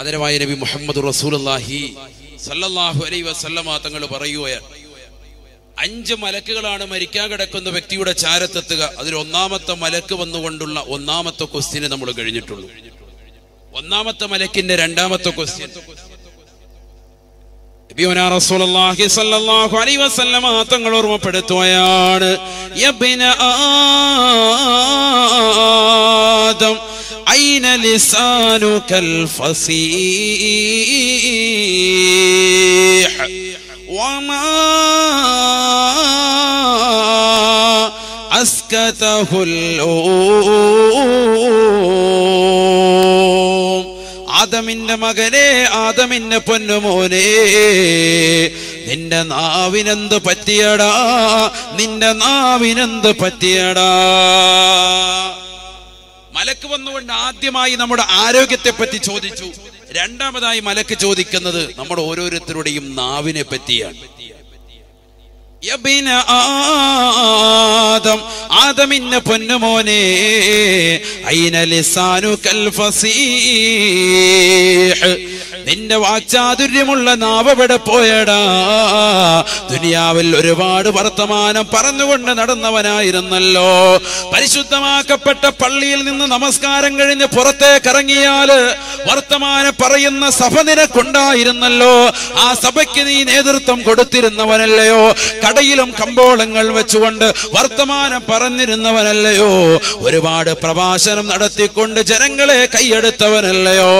ആദരവായ നബി മുഹമ്മദ് റസൂലുള്ളാഹി സല്ലല്ലാഹു അലൈഹി വസല്ലം തങ്ങൾ പറയുകയാണ്, 5 മലക്കുകളാണ് മരിക്കാൻ കിടക്കുന്ന വ്യക്തിയുടെ ചാരത്തെത്തുക. അതിൽ ഒന്നാമത്തെ മലക്ക് വന്നുകൊണ്ടുള്ള ഒന്നാമത്തെ ക്വസ്റ്റ്യൻ നമ്മൾ കഴിഞ്ഞിട്ടുള്ളൂ. ഒന്നാമത്തെ മലക്കിന്റെ രണ്ടാമത്തെ ക്വസ്റ്റ്യൻ, നബിയുനാ റസൂലുള്ളാഹി സല്ലല്ലാഹു അലൈഹി വസല്ലം തങ്ങൾ ഓർമ്മപ്പെടുത്തുകയാണ്, യബ്ന ആദം അയ്ന ലിസാനുകൽ ഫസീഹ് വമാ അസ്കതഹുൽ ഓം. ആദമിന്റെ മകനെ, ആദമിന്റെ പൊന്നുമോനെ, നിന്റെ നാവിനെന്ത് പറ്റിയടാ, നിന്റെ നാവിനെന്ത് പറ്റിയടാ. മലക്ക് വന്നുകൊണ്ട് ആദ്യമായി നമ്മുടെ ആരോഗ്യത്തെ പറ്റി ചോദിച്ചു. രണ്ടാമതായി മലക്ക് ചോദിക്കുന്നത് നമ്മുടെ ഓരോരുത്തരുടെയും നാവിനെ പറ്റിയാണ്. യബ്ന ആദം, ആദമിന്റെ പൊന്നുമോനെ, ഐന ലിസാനുകൽ ഫസീഹ്, നിന്റെ വാക്ചാതുര്യമുള്ള നാവെവിടെ പോയടാ. ദുനിയാവിൽ ഒരുപാട് വർത്തമാനം പറഞ്ഞുകൊണ്ട് നടന്നവനായിരുന്നല്ലോ. പരിശുദ്ധമാക്കപ്പെട്ട പള്ളിയിൽ നിന്ന് നമസ്കാരം കഴിഞ്ഞ് പുറത്തേക്കിറങ്ങിയാല് വർത്തമാനം പറയുന്ന സഭ നിനക്കുണ്ടായിരുന്നല്ലോ. ആ സഭയ്ക്ക് നീ നേതൃത്വം കൊടുത്തിരുന്നവനല്ലയോ. കടയിലും കമ്പോളങ്ങൾ വെച്ചുകൊണ്ട് വർത്തമാനം പറഞ്ഞിരുന്നവനല്ലയോ. ഒരുപാട് പ്രഭാഷണം നടത്തിക്കൊണ്ട് ജനങ്ങളെ കൈയെടുത്തവനല്ലയോ.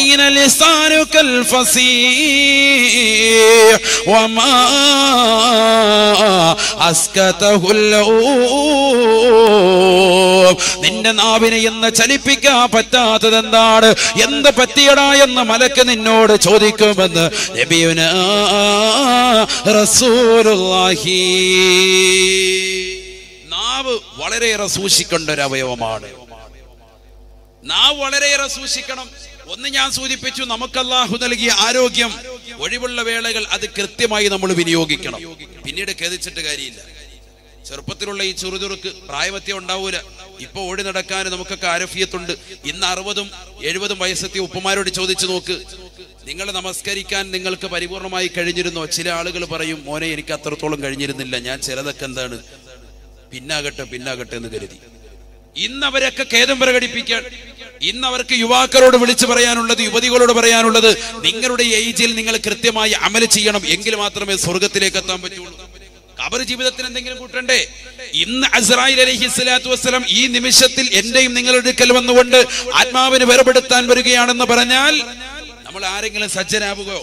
ഐന ലിസാനുകൽ ഫസീഹ് വമാ അസ്കതഹുൽ ഓം. നിന്റെ നാവിനെ എന്ന് ചലിപ്പിക്കാൻ പറ്റാത്തതെന്താണ്, എന്ത് പറ്റിയടാ എന്ന് മലക്ക് നിന്നോട് ചോദിക്കുമെന്ന് നബിയുനാ റസൂലുള്ളാഹി. നാവ് വളരെയേറെ സൂക്ഷിക്കേണ്ട ഒരു അവയവമാണ്. നാവ് വളരെയേറെ സൂക്ഷിക്കണം. ഒന്ന് ഞാൻ സൂചിപ്പിച്ചു, നമുക്ക് അല്ലാഹു നൽകിയ ആരോഗ്യം, ഒഴിവുള്ള വേളകൾ അത് കൃത്യമായി നമ്മൾ വിനിയോഗിക്കണം. പിന്നീട് ഖേദിച്ചിട്ട് കാര്യമില്ല. ചെറുപ്പത്തിലുള്ള ഈ ചുറുചുറുക്ക് പ്രായവത്യം ഉണ്ടാവൂല. ഇപ്പൊ ഓടി നടക്കാൻ നമുക്കൊക്കെ ആരോഫിയത്തുണ്ട്. ഇന്ന് 60-70 വയസ്സെത്തിയ ഉപ്പമാരോട് ചോദിച്ചു നോക്ക്, നിങ്ങൾ നമസ്കരിക്കാൻ നിങ്ങൾക്ക് പരിപൂർണമായി കഴിഞ്ഞിരുന്നോ? ചില ആളുകൾ പറയും, മോനെ എനിക്ക് അത്രത്തോളം കഴിഞ്ഞിരുന്നില്ല, ഞാൻ ചിലതൊക്കെ എന്താണ് പിന്നാകട്ടെ എന്ന് കരുതി. ഇന്നവരൊക്കെ ഖേദം പ്രകടിപ്പിക്കാൻ, ഇന്നവർക്ക് യുവാക്കളോട് വിളിച്ചു പറയാനുള്ളത്, യുവതികളോട് പറയാനുള്ളത്, നിങ്ങളുടെ ഏജിൽ നിങ്ങൾ കൃത്യമായി അമൽ ചെയ്യണം, എങ്കിൽ മാത്രമേ സ്വർഗത്തിലേക്ക് എത്താൻ പറ്റുള്ളൂ. ഖബർ ജീവിതത്തിന് എന്തെങ്കിലും കൂട്ടണ്ടേ? ഇന്ന് അസ്റായീൽ അലൈഹി സ്വലാത്തു വസ്സലാം ഈ നിമിഷത്തിൽ എന്റെയും നിങ്ങളുടെ കൽ വന്നുകൊണ്ട് ആത്മാവിനെ വേർപെടുത്താൻ വരികയാണെന്ന് പറഞ്ഞാൽ നമ്മൾ ആരെങ്കിലും സജ്ജനാവുകയോ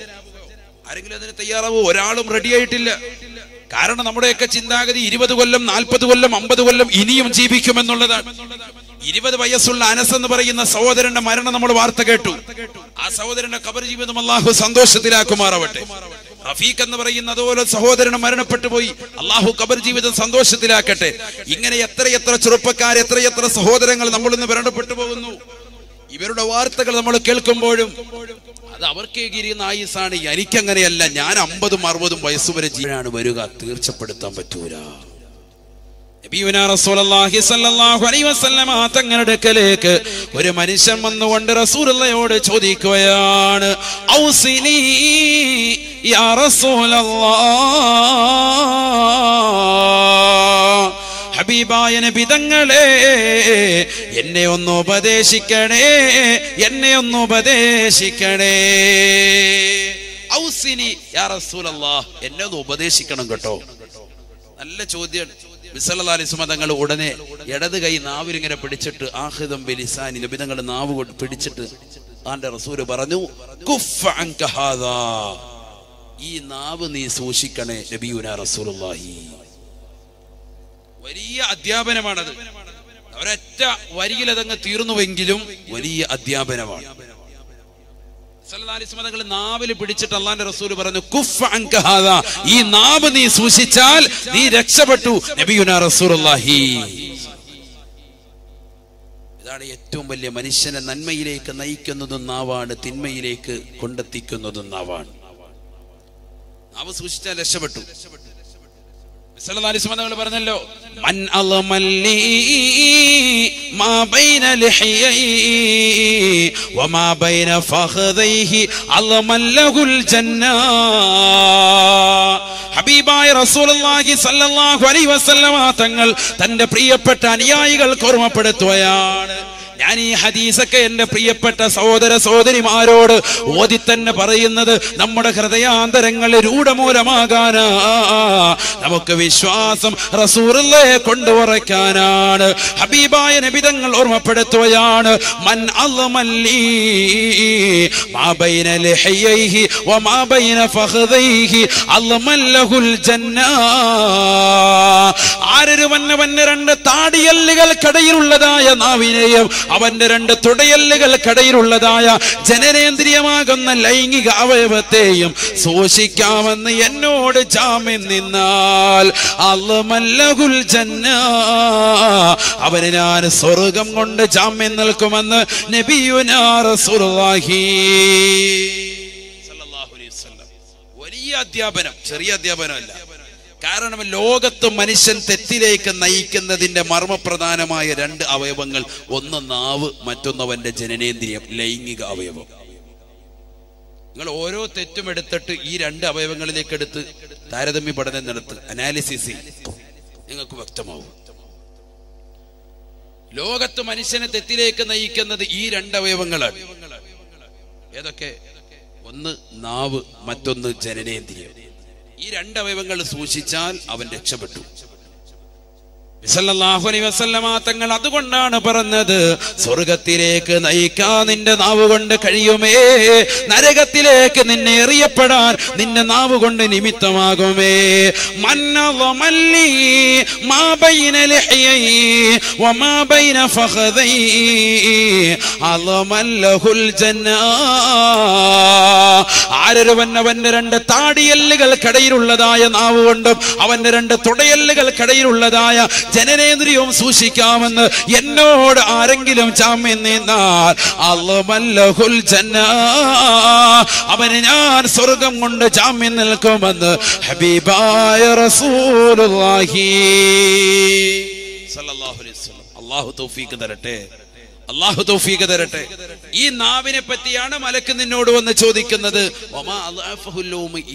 ആരെങ്കിലും അതിന് തയ്യാറാവോ? ഒരാളും റെഡിയായിട്ടില്ല. കാരണം നമ്മുടെയൊക്കെ ചിന്താഗതി 20 കൊല്ലം 40 കൊല്ലം 50 കൊല്ലം ഇനിയും ജീവിക്കുമെന്നുള്ളതാണ്. 20 വയസ്സുള്ള അനസ് എന്ന് പറയുന്ന സഹോദരന്റെ മരണം നമ്മൾ വാർത്ത കേട്ടു. ആ സഹോദരന്റെ ഖബർ ജീവിതം അല്ലാഹു സന്തോഷത്തിലാക്കുമാറാവട്ടെ. റഫീഖ് എന്ന് പറയുന്നത് പോലെ സഹോദരൻ മരണപ്പെട്ടു പോയി, അല്ലാഹു ഖബർ ജീവിതം സന്തോഷത്തിലാക്കട്ടെ. ഇങ്ങനെ എത്രയെത്ര ചെറുപ്പക്കാർ, എത്രയെത്ര സഹോദരങ്ങൾ നമ്മൾ ഇന്ന് മരണപ്പെട്ടു പോകുന്നു. ഇവരുടെ വാർത്തകൾ നമ്മൾ കേൾക്കുമ്പോഴും അത് അവർക്ക് ആയുസാണ്, എനിക്കങ്ങനെയല്ല, ഞാൻ 50-60 വയസ്സുവരെ ജീവനാണ് വരിക, തീർച്ചപ്പെടുത്താൻ പറ്റൂല. നബിയുനാ റസൂലുള്ളാഹി സ്വല്ലല്ലാഹു അലൈഹി വസല്ലം തങ്ങളുടെ അടുക്കലേക്ക് ഒരു മനുഷ്യൻ വന്നുകൊണ്ട് റസൂലുള്ളയോട് ചോദിക്കുകയാണ്, ഔസിനി യാ റസൂലുള്ളാഹ്, ഹബീബായ നബി തങ്ങളെ എന്നെ ഒന്ന് ഉപദേശിക്കണേ. ഔസിനി യാ റസൂലുള്ളാഹ്, എന്നെ ഒന്ന് ഉപദേശിക്കണം കേട്ടോ. നല്ല ചോദ്യം. തങ്ങൾ ഉടനെ ഇടത് കൈ നാവിലിങ്ങനെ പിടിച്ചിട്ട് ആഹിദം ബിലിസാനി, നബി തങ്ങൾ നാവ് കൊണ്ട് പിടിച്ചിട്ട് ആന്റെ റസൂല് പറഞ്ഞു, കുഫ് അൻക ഹാദാ, ഈ നാവ് നീ സൂക്ഷിക്കണേ നബിയുനാ റസൂലുള്ളാഹി. വലിയ അധ്യാപനമാണത്. ഒരൊറ്റ വരിയിൽ അതങ്ങ് തീർന്നുവെങ്കിലും വലിയ അധ്യാപനമാണ്. തങ്ങൾ നാവില് പിടിച്ചിട്ട് അള്ളാന്റെ റസൂല് പറഞ്ഞു, കുഫ് അൻക ഹാദാ, ഈ നാവ് നീ സൂക്ഷിച്ചാൽ നീ രക്ഷപ്പെട്ടു നബിയുനാ റസൂലുള്ളാഹി. ഇതാണ് ഏറ്റവും വലിയ, മനുഷ്യനെ നന്മയിലേക്ക് നയിക്കുന്നതും നാവാണ്, തിന്മയിലേക്ക് കൊണ്ടെത്തിക്കുന്നതും നാവാണ്. നാവ് സൂക്ഷിച്ചാൽ രക്ഷപ്പെട്ടു. പറഞ്ഞല്ലോ ഹബീബായ റസൂലുള്ളാഹി സ്വല്ലല്ലാഹു അലൈഹി വസല്ലമ തങ്ങൾ തന്റെ പ്രിയപ്പെട്ട അനുയായികൾക്ക് ഓർമ്മപ്പെടുത്തുകയാണ്. ഞാൻ ഈ ഹദീസൊക്കെ എൻ്റെ പ്രിയപ്പെട്ട സഹോദര സഹോദരിമാരോട് ഓതി തന്നെ പറയുന്നത് നമ്മുടെ ഹൃദയാന്തരങ്ങളെ രൂഢമൂലമാകാനാ, നമുക്ക് വിശ്വാസം റസൂലുള്ളാഹിയെ കൊണ്ടുവരയ്ക്കാനാണ്. ഹബീബായ നബി തങ്ങൾ ഓർമ്മപ്പെടുത്തുകയാണ്, മൻ അൽമല്ലി മാ ബൈന ലഹിയൈഹി വമാ ബൈന ഫഖദൈഹി അൽമല്ലഹുൽ ജന്നാ. ആരൊരുവന്റെ രണ്ട് താടിയല്ലുകൾക്കിടയിലുള്ളതായ നാവിനെയും അവന്റെ രണ്ട് തുടയല്ലുകൾക്കിടയിലുള്ളതായ ജനനേന്ദ്രിയമാകുന്ന ലൈംഗിക അവയവത്തെയും സൂക്ഷിക്കാമെന്ന് എന്നോട് ജാമ്യം നിന്നാൽ അൽമല്ലഹുൽ ജന്നാ, അവന് ഞാൻ സ്വർഗം കൊണ്ട് ജാമ്യം നൽകുമെന്ന് നബിയുനാ റസൂലുള്ളാഹി സ്വല്ലല്ലാഹു അലൈഹി വസല്ലം. വലിയ അധ്യാപനം, ചെറിയ അധ്യാപനമല്ല. കാരണം ലോകത്ത് മനുഷ്യൻ തെറ്റിലേക്ക് നയിക്കുന്നതിൻ്റെ മർമ്മപ്രധാനമായ രണ്ട് അവയവങ്ങൾ, ഒന്ന് നാവ്, മറ്റൊന്നവൻ്റെ ജനനേന്ദ്രിയം, ലൈംഗിക അവയവം. നിങ്ങൾ ഓരോ തെറ്റും എടുത്തിട്ട് ഈ രണ്ട് അവയവങ്ങളിലേക്ക് എടുത്ത് താരതമ്യ പഠനം നടത്തി അനാലിസിസ് നിങ്ങൾക്ക് വ്യക്തമാവും. ലോകത്ത് മനുഷ്യനെ തെറ്റിലേക്ക് നയിക്കുന്നത് ഈ രണ്ട് അവയവങ്ങളാണ്. ഏതൊക്കെ? ഒന്ന് നാവ്, മറ്റൊന്ന് ജനനേന്ദ്രിയം. ഈ രണ്ട് അവയവങ്ങൾ സൂക്ഷിച്ചാൽ അവൻ രക്ഷപ്പെട്ടു. സല്ലല്ലാഹു അലൈഹി വസല്ലമ തങ്ങൾ അതുകൊണ്ടാണ് പറഞ്ഞത്, സ്വർഗത്തിലേക്ക് നയിക്കാൻ നിന്റെ നാവ് കൊണ്ട് കഴിയുമേ, നരകത്തിലേക്ക് നിന്നെ എറിയപ്പെടാൻ നിന്റെ നാവ് കൊണ്ട് നിമിത്തമാകുമേ. മന്നളമല്ലി മാ ബൈന ലഹിയൈ വമാ ബൈന ഫഖദൈ അൽമല്ലഹുൽ ജന്നാ. ആരൊരുവൻ അവന്റെ രണ്ട് താടിയല്ലുകൾക്കിടയിലുള്ളതായ നാവ് കൊണ്ടും അവന്റെ രണ്ട് തുടയല്ലുകൾക്കിടയിലുള്ളതായ ജനനേന്ദ്രിയവും സൂക്ഷിക്കാമെന്ന് എന്നോട് ആരെങ്കിലും ജാമ്യം നിന്നാൽ അൽമല്ലഹുൽ ജന്നാ, അവന് ഞാൻ സ്വർഗം കൊണ്ട് ജാമ്യം നൽകുമെന്ന് ഹബീബായ റസൂലുള്ളാഹി സ്വല്ലല്ലാഹു അലൈഹി വസല്ലം. അല്ലാഹു തൗഫീഖ് തരട്ടെ, അള്ളാഹു തൗഫീഖ് തരട്ടെ. ഈ നാവിനെ പറ്റിയാണ് മലക്ക് നിന്നോട് വന്ന് ചോദിക്കുന്നത്.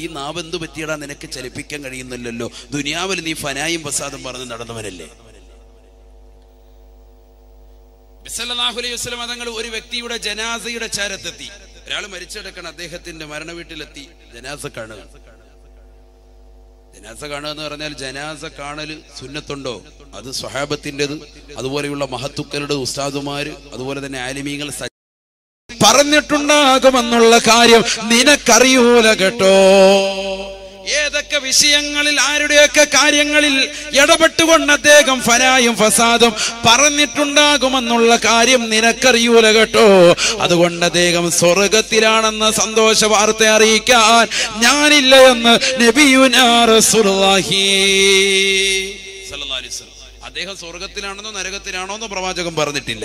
ഈ നാവ് എന്ത് പറ്റിയടാ നിനക്ക് ചലിപ്പിക്കാൻ കഴിയുന്നില്ലല്ലോ, ദുനിയാവിൽ നീ ഫനായും ഫസാദും പറഞ്ഞ് നടന്നവനല്ലേ. സല്ലല്ലാഹു അലൈഹി വസല്ലം തങ്ങൾ ഒരു വ്യക്തിയുടെ ജനാസയുടെ ചാരത്തെത്തി. ഒരാൾ മരിച്ചെടുക്കണം, അദ്ദേഹത്തിന്റെ മരണ വീട്ടിലെത്തി ജനാസ കാണുക. ജനാസ കാണുക എന്ന് പറഞ്ഞാൽ ജനാസ കാണൽ സുന്നത്തുണ്ടോ? അത് സ്വഹാബത്തിൻ്റെത്, അതുപോലെയുള്ള മഹത്തുക്കളുടെ ഉസ്താദുമാര്, അതുപോലെ തന്നെ ആലിമീങ്ങൾ പറഞ്ഞിട്ടുണ്ടാകുമെന്നുള്ള കാര്യം നിനക്കറിയൂല കേട്ടോ. ഏതൊക്കെ വിഷയങ്ങളിൽ ആരുടെയൊക്കെ കാര്യങ്ങളിൽ ഇടപെട്ടുകൊണ്ട് അദ്ദേഹം ഫനായും ഫസാദും പറഞ്ഞിട്ടുണ്ടാകുമെന്നുള്ള കാര്യം നിനക്കറിയൂല കേട്ടോ. അതുകൊണ്ട് അദ്ദേഹം സ്വർഗത്തിലാണെന്ന സന്തോഷ വാർത്ത അറിയിക്കാൻ ഞാനില്ല എന്ന് നബിയുനാ റസൂലുള്ളാഹി സ്വല്ലല്ലാഹു അലൈഹി വസല്ലം. അദ്ദേഹം സ്വർഗത്തിലാണെന്നോ നരകത്തിലാണോന്നോ പ്രവാചകൻ പറഞ്ഞിട്ടില്ല.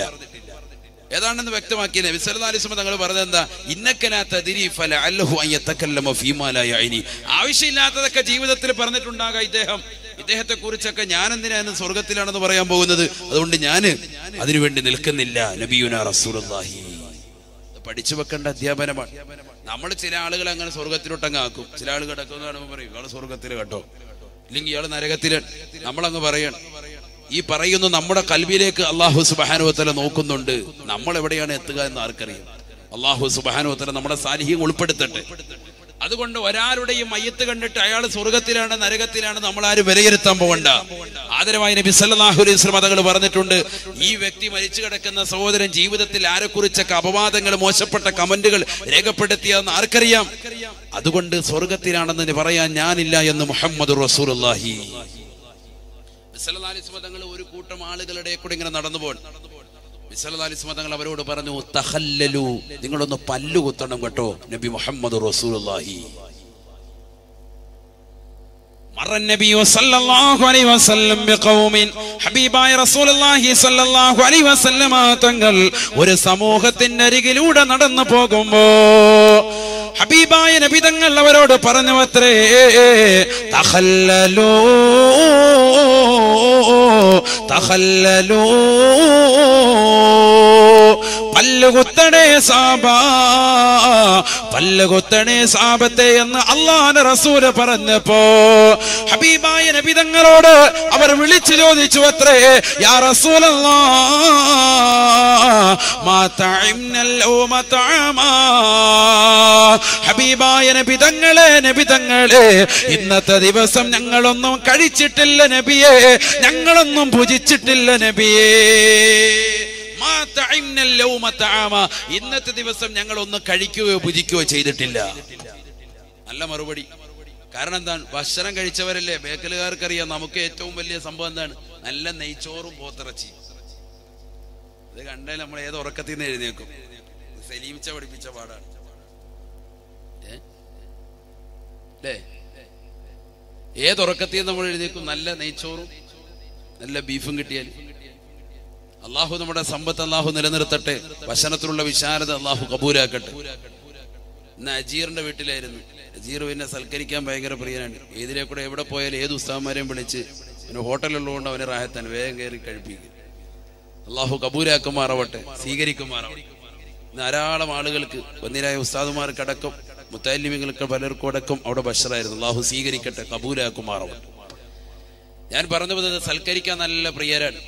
ഏതാണെന്ന് വ്യക്തമാക്കിയ നബി സല്ലല്ലാഹു അലൈഹി വസല്ലം തങ്ങൾ പറഞ്ഞത് എന്താ? ഇന്നക ലാ തദരി ഫലഅല്ലഹു അൻ യതകല്ലമ ഫീമാ ലാ യഅനി. ആവശ്യമില്ലാത്തതൊക്കെ ജീവിതത്തിൽ പറഞ്ഞിട്ടുണ്ടാകാം ഇദ്ദേഹം. ഇദ്ദേഹത്തെ കുറിച്ചൊക്കെ ഞാൻ എന്തിനാണ് സ്വർഗത്തിലാണെന്ന് പറയാൻ പോകുന്നത്, അതുകൊണ്ട് ഞാൻ അതിനുവേണ്ടി നിൽക്കുന്നില്ല. നബിയുനാ റസൂലുള്ളാഹി പഠിച്ചു വെക്കേണ്ട അധ്യാപനമാണ്. നമ്മൾ ചില ആളുകൾ അങ്ങനെ സ്വർഗത്തിലോട്ടങ്ങ് ആക്കും. ചില ആളുകൾ കിടക്കുമെന്ന് കാണുമ്പോൾ പറയും ഇയാൾ സ്വർഗത്തിൽ കേട്ടോ, ഇല്ലെങ്കിൽ ഇയാൾ നരകത്തിൽ. നമ്മളങ്ങ് പറയണം. ഈ പറയുന്നു നമ്മുടെ കൽബിലേക്ക് അല്ലാഹു സുബ്ഹാനഹു വ തആല നോക്കുന്നുണ്ട്. നമ്മൾ എവിടെയാണ് എത്തുക എന്ന് ആർക്കറിയാം? അല്ലാഹു സുബ്ഹാനഹു വ തആല നമ്മുടെ സാലിഹ്യം ഉൾപ്പെടുത്തട്ടെ. അതുകൊണ്ട് ഒരാളുടെയും മയ്യത്ത് കണ്ടിട്ട് അയാൾ സ്വർഗത്തിലാണ് നരകത്തിലാണ് നമ്മൾ ആരും വിലയിരുത്താൻ പോകണ്ട. ആദരവായ നബി സല്ലല്ലാഹു അലൈഹി വസല്ലം തങ്ങൾ പറഞ്ഞിട്ടുണ്ട്, ഈ വ്യക്തി മരിച്ചു കിടക്കുന്ന സഹോദരൻ ജീവിതത്തിൽ ആരെക്കുറിച്ചൊക്കെ അപവാദങ്ങൾ മോശപ്പെട്ട കമന്റുകൾ രേഖപ്പെടുത്തിയെന്ന് ആർക്കറിയാം? അതുകൊണ്ട് സ്വർഗത്തിലാണെന്ന് പറയാൻ ഞാനില്ല എന്ന് മുഹമ്മദ് റസൂലുള്ളാഹി. തങ്ങൾ ഒരു കൂട്ടം ആളുകളുടെ കൂടെ ഇങ്ങനെ നടന്നു പോകണം. തങ്ങൾ അവരോട് പറഞ്ഞു, തഹല്ലലു, നിങ്ങളൊന്ന് പല്ലു കുത്തണം കേട്ടോ. നബി മുഹമ്മദ് റസൂലുള്ളാഹി ഒരു സമൂഹത്തിന്റെ അരികിലൂടെ നടന്നു പോകുമ്പോ ഹബീബായ നബി തങ്ങൾ അവരോട് പറഞ്ഞുവത്രേ, തഖല്ലലൂ തഖല്ലലൂ പല്ലുകുത്തണേ സാബാ പല്ലുകുത്തണേ സാബത്തെ എന്ന് അല്ലാഹുവിന്റെ റസൂൽ പറഞ്ഞപ്പോ ഹബീബായ നബി തങ്ങളോട് അവർ വിളിച്ചു ചോദിച്ചു അത്രേ, യാ റസൂലല്ലാഹ് മാ തഇംനൽ യൗമ തഅമാ. ഹബീബായ നബി തങ്ങളെ ഇന്നത്തെ ദിവസം ഞങ്ങളൊന്നും കഴിച്ചിട്ടില്ല നബിയേ, ഞങ്ങളൊന്നും ഭുജിച്ചിട്ടില്ല നബിയേ. ഇന്നത്തെ ദിവസം ഞങ്ങൾ ഒന്ന് കഴിക്കുകയോ ഭുജിക്കുകയോ ചെയ്തിട്ടില്ല. നല്ല മറുപടി. കാരണം എന്താണ്? ഭക്ഷണം കഴിച്ചവരല്ലേ ബേക്കലുകാർക്കറിയാം നമുക്ക് ഏറ്റവും വലിയ സംഭവം എന്താണ്? നല്ല നെയ്ച്ചോറും പോത്തിറച്ചി. ഇത് കണ്ടാൽ നമ്മൾ ഏത് ഉറക്കത്തിൽ നിന്ന് എഴുന്നേക്കും. സലീമിച്ച പഠിപ്പിച്ച പാടാണ്. ഏതുറക്കത്തിൽ നിന്ന് നമ്മൾ എഴുന്നേക്കും? നല്ല നെയ്ച്ചോറും നല്ല ബീഫും കിട്ടിയാൽ. അള്ളാഹു നമ്മുടെ സമ്പത്ത് അള്ളാഹു നിലനിർത്തട്ടെ. ഭക്ഷണത്തിലുള്ള വിശാലത അള്ളാഹു കബൂലാക്കട്ടെ. ഇന്ന് അജീറിന്റെ വീട്ടിലായിരുന്നു. അജീർ പിന്നെ സൽക്കരിക്കാൻ ഭയങ്കര പ്രിയനാണ്. ഏതിലെ കൂടെ എവിടെ പോയാലും ഏത് ഉസ്താവന്മാരെയും വിളിച്ച് അവന് ഹോട്ടലുള്ളതുകൊണ്ട് അവനെ റാഹത്താണ് വേഗം കയറി കഴിപ്പിക്കുക. അള്ളാഹു കബൂലാക്കുമാറാവട്ടെ, സ്വീകരിക്കുമാറാവട്ടെ. ഇന്ന് ധാരാളം ആളുകൾക്ക് ഒന്നിരായ ഉസ്താദുമാർക്കടക്കം മുത്താലിമിങ്ങൾക്ക് പലർക്കും അടക്കം അവിടെ ബഷറായിരുന്നു. അള്ളാഹു സ്വീകരിക്കട്ടെ, കബൂലാക്കുമാറാവട്ടെ. ഞാൻ പറഞ്ഞു പോകുന്നത് സൽക്കരിക്കാൻ നല്ല പ്രിയരാണ്.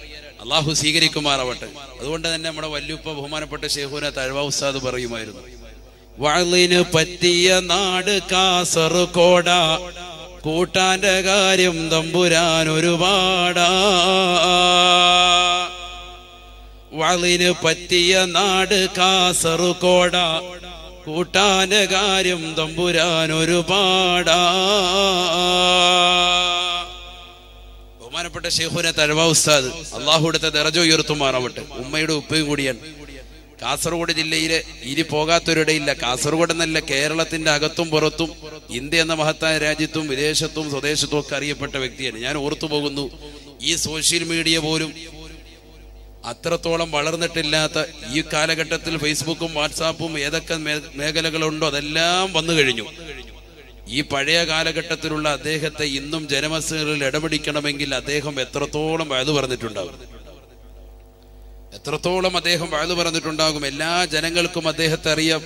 അള്ളാഹു സ്വീകരിക്കുമാറാവട്ടെ. അതുകൊണ്ട് തന്നെ നമ്മുടെ വല്യുപ്പ ബഹുമാനപ്പെട്ട ശൈഖുന തഴവ ഉസ്താദ് പറയുമായിരുന്നു, വാളിന് പറ്റിയ നാട് കാസർകോട, കൂട്ടാന്റെ കാര്യം തമ്പുരാൻ ഒരുപാടാ. വാളിന് പറ്റിയ നാട് കാസർകോട, കൂട്ടാന്റെ കാര്യം തമ്പുരാൻ ഒരുപാടാ. ബഹുമാനപ്പെട്ട ശൈഖുന തഴവ ഉസ്താദ് അള്ളാഹുവിടുത്തെ ദറജ ഉയർത്തുമാറാവട്ടെ. ഉമ്മയുടെ ഉപ്പയും കൂടിയാണ്. കാസർഗോഡ് ജില്ലയിലെ ഇനി പോകാത്തൊരിടയില്ല. കാസർഗോഡ് എന്നല്ല, കേരളത്തിന്റെ അകത്തും പുറത്തും ഇന്ത്യ എന്ന മഹത്തായ രാജ്യത്തും വിദേശത്തും സ്വദേശത്തും ഒക്കെ അറിയപ്പെട്ട വ്യക്തിയാണ്. ഞാൻ ഓർത്തു പോകുന്നു, ഈ സോഷ്യൽ മീഡിയ പോലും അത്രത്തോളം വളർന്നിട്ടില്ലാത്ത ഈ കാലഘട്ടത്തിൽ ഫേസ്ബുക്കും വാട്സാപ്പും ഏതൊക്കെ മേഖലകളുണ്ടോ അതെല്ലാം വന്നു കഴിഞ്ഞു. ഈ പഴയ കാലഘട്ടത്തിലുള്ള അദ്ദേഹത്തെ ഇന്നും ജനമനസ്സുകളിൽ ഇടപെടിക്കണമെങ്കിൽ അദ്ദേഹം എത്രത്തോളം വഴു പറഞ്ഞിട്ടുണ്ടാകും, എത്രത്തോളം അദ്ദേഹം വഴു പറഞ്ഞിട്ടുണ്ടാകും. എല്ലാ ജനങ്ങൾക്കും അദ്ദേഹത്തെ അറിയാം,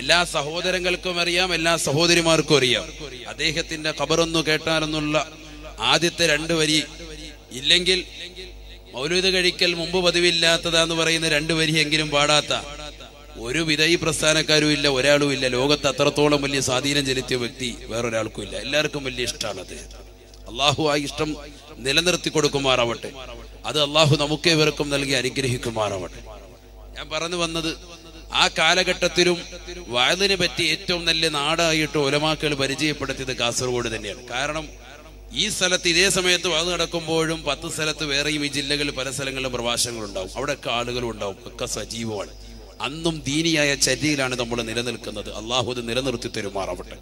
എല്ലാ സഹോദരങ്ങൾക്കും അറിയാം, എല്ലാ സഹോദരിമാർക്കും അറിയാം. അദ്ദേഹത്തിന്റെ ഖബറൊന്നു കേട്ടാലെന്നുള്ള ആദ്യത്തെ 2 വരി, ഇല്ലെങ്കിൽ മൗലൂദ് കഴിക്കൽ മുമ്പ് പതിവില്ലാത്തതാന്ന് പറയുന്ന 2 വരിയെങ്കിലും പാടാത്ത ഒരു വിധയി പ്രസ്ഥാനക്കാരും ഇല്ല, ഒരാളും ഇല്ല. ലോകത്ത് അത്രത്തോളം വലിയ സ്വാധീനം ചെലുത്തിയ വ്യക്തി വേറൊരാൾക്കും ഇല്ല. എല്ലാവർക്കും വലിയ ഇഷ്ടമാണ് അദ്ദേഹം. അള്ളാഹു ആ ഇഷ്ടം നിലനിർത്തി കൊടുക്കുമാറാവട്ടെ. അത് അള്ളാഹു നമുക്ക് ഇവർക്കും നൽകി അനുഗ്രഹിക്കുമാറാവട്ടെ. ഞാൻ പറഞ്ഞു വന്നത്, ആ കാലഘട്ടത്തിലും വയലിനെ പറ്റി ഏറ്റവും നല്ല നാടായിട്ട് ഉലമാക്കൾ പരിചയപ്പെടുത്തിയത് കാസർഗോഡ് തന്നെയാണ്. കാരണം ഈ സ്ഥലത്ത് ഇതേ സമയത്ത് വഴി നടക്കുമ്പോഴും 10 സ്ഥലത്ത് വേറെയും ഈ ജില്ലകളിൽ പല സ്ഥലങ്ങളിലും പ്രഭാഷണങ്ങളുണ്ടാവും, അവിടെയൊക്കെ ആളുകളും ഉണ്ടാവും, ഒക്കെ സജീവമാണ്. അന്നും ദീനിയായ ചര്യയിലാണ് നമ്മൾ നിലനിൽക്കുന്നത്. അള്ളാഹു അത് നിലനിർത്തി തരുമാറാവട്ടെ,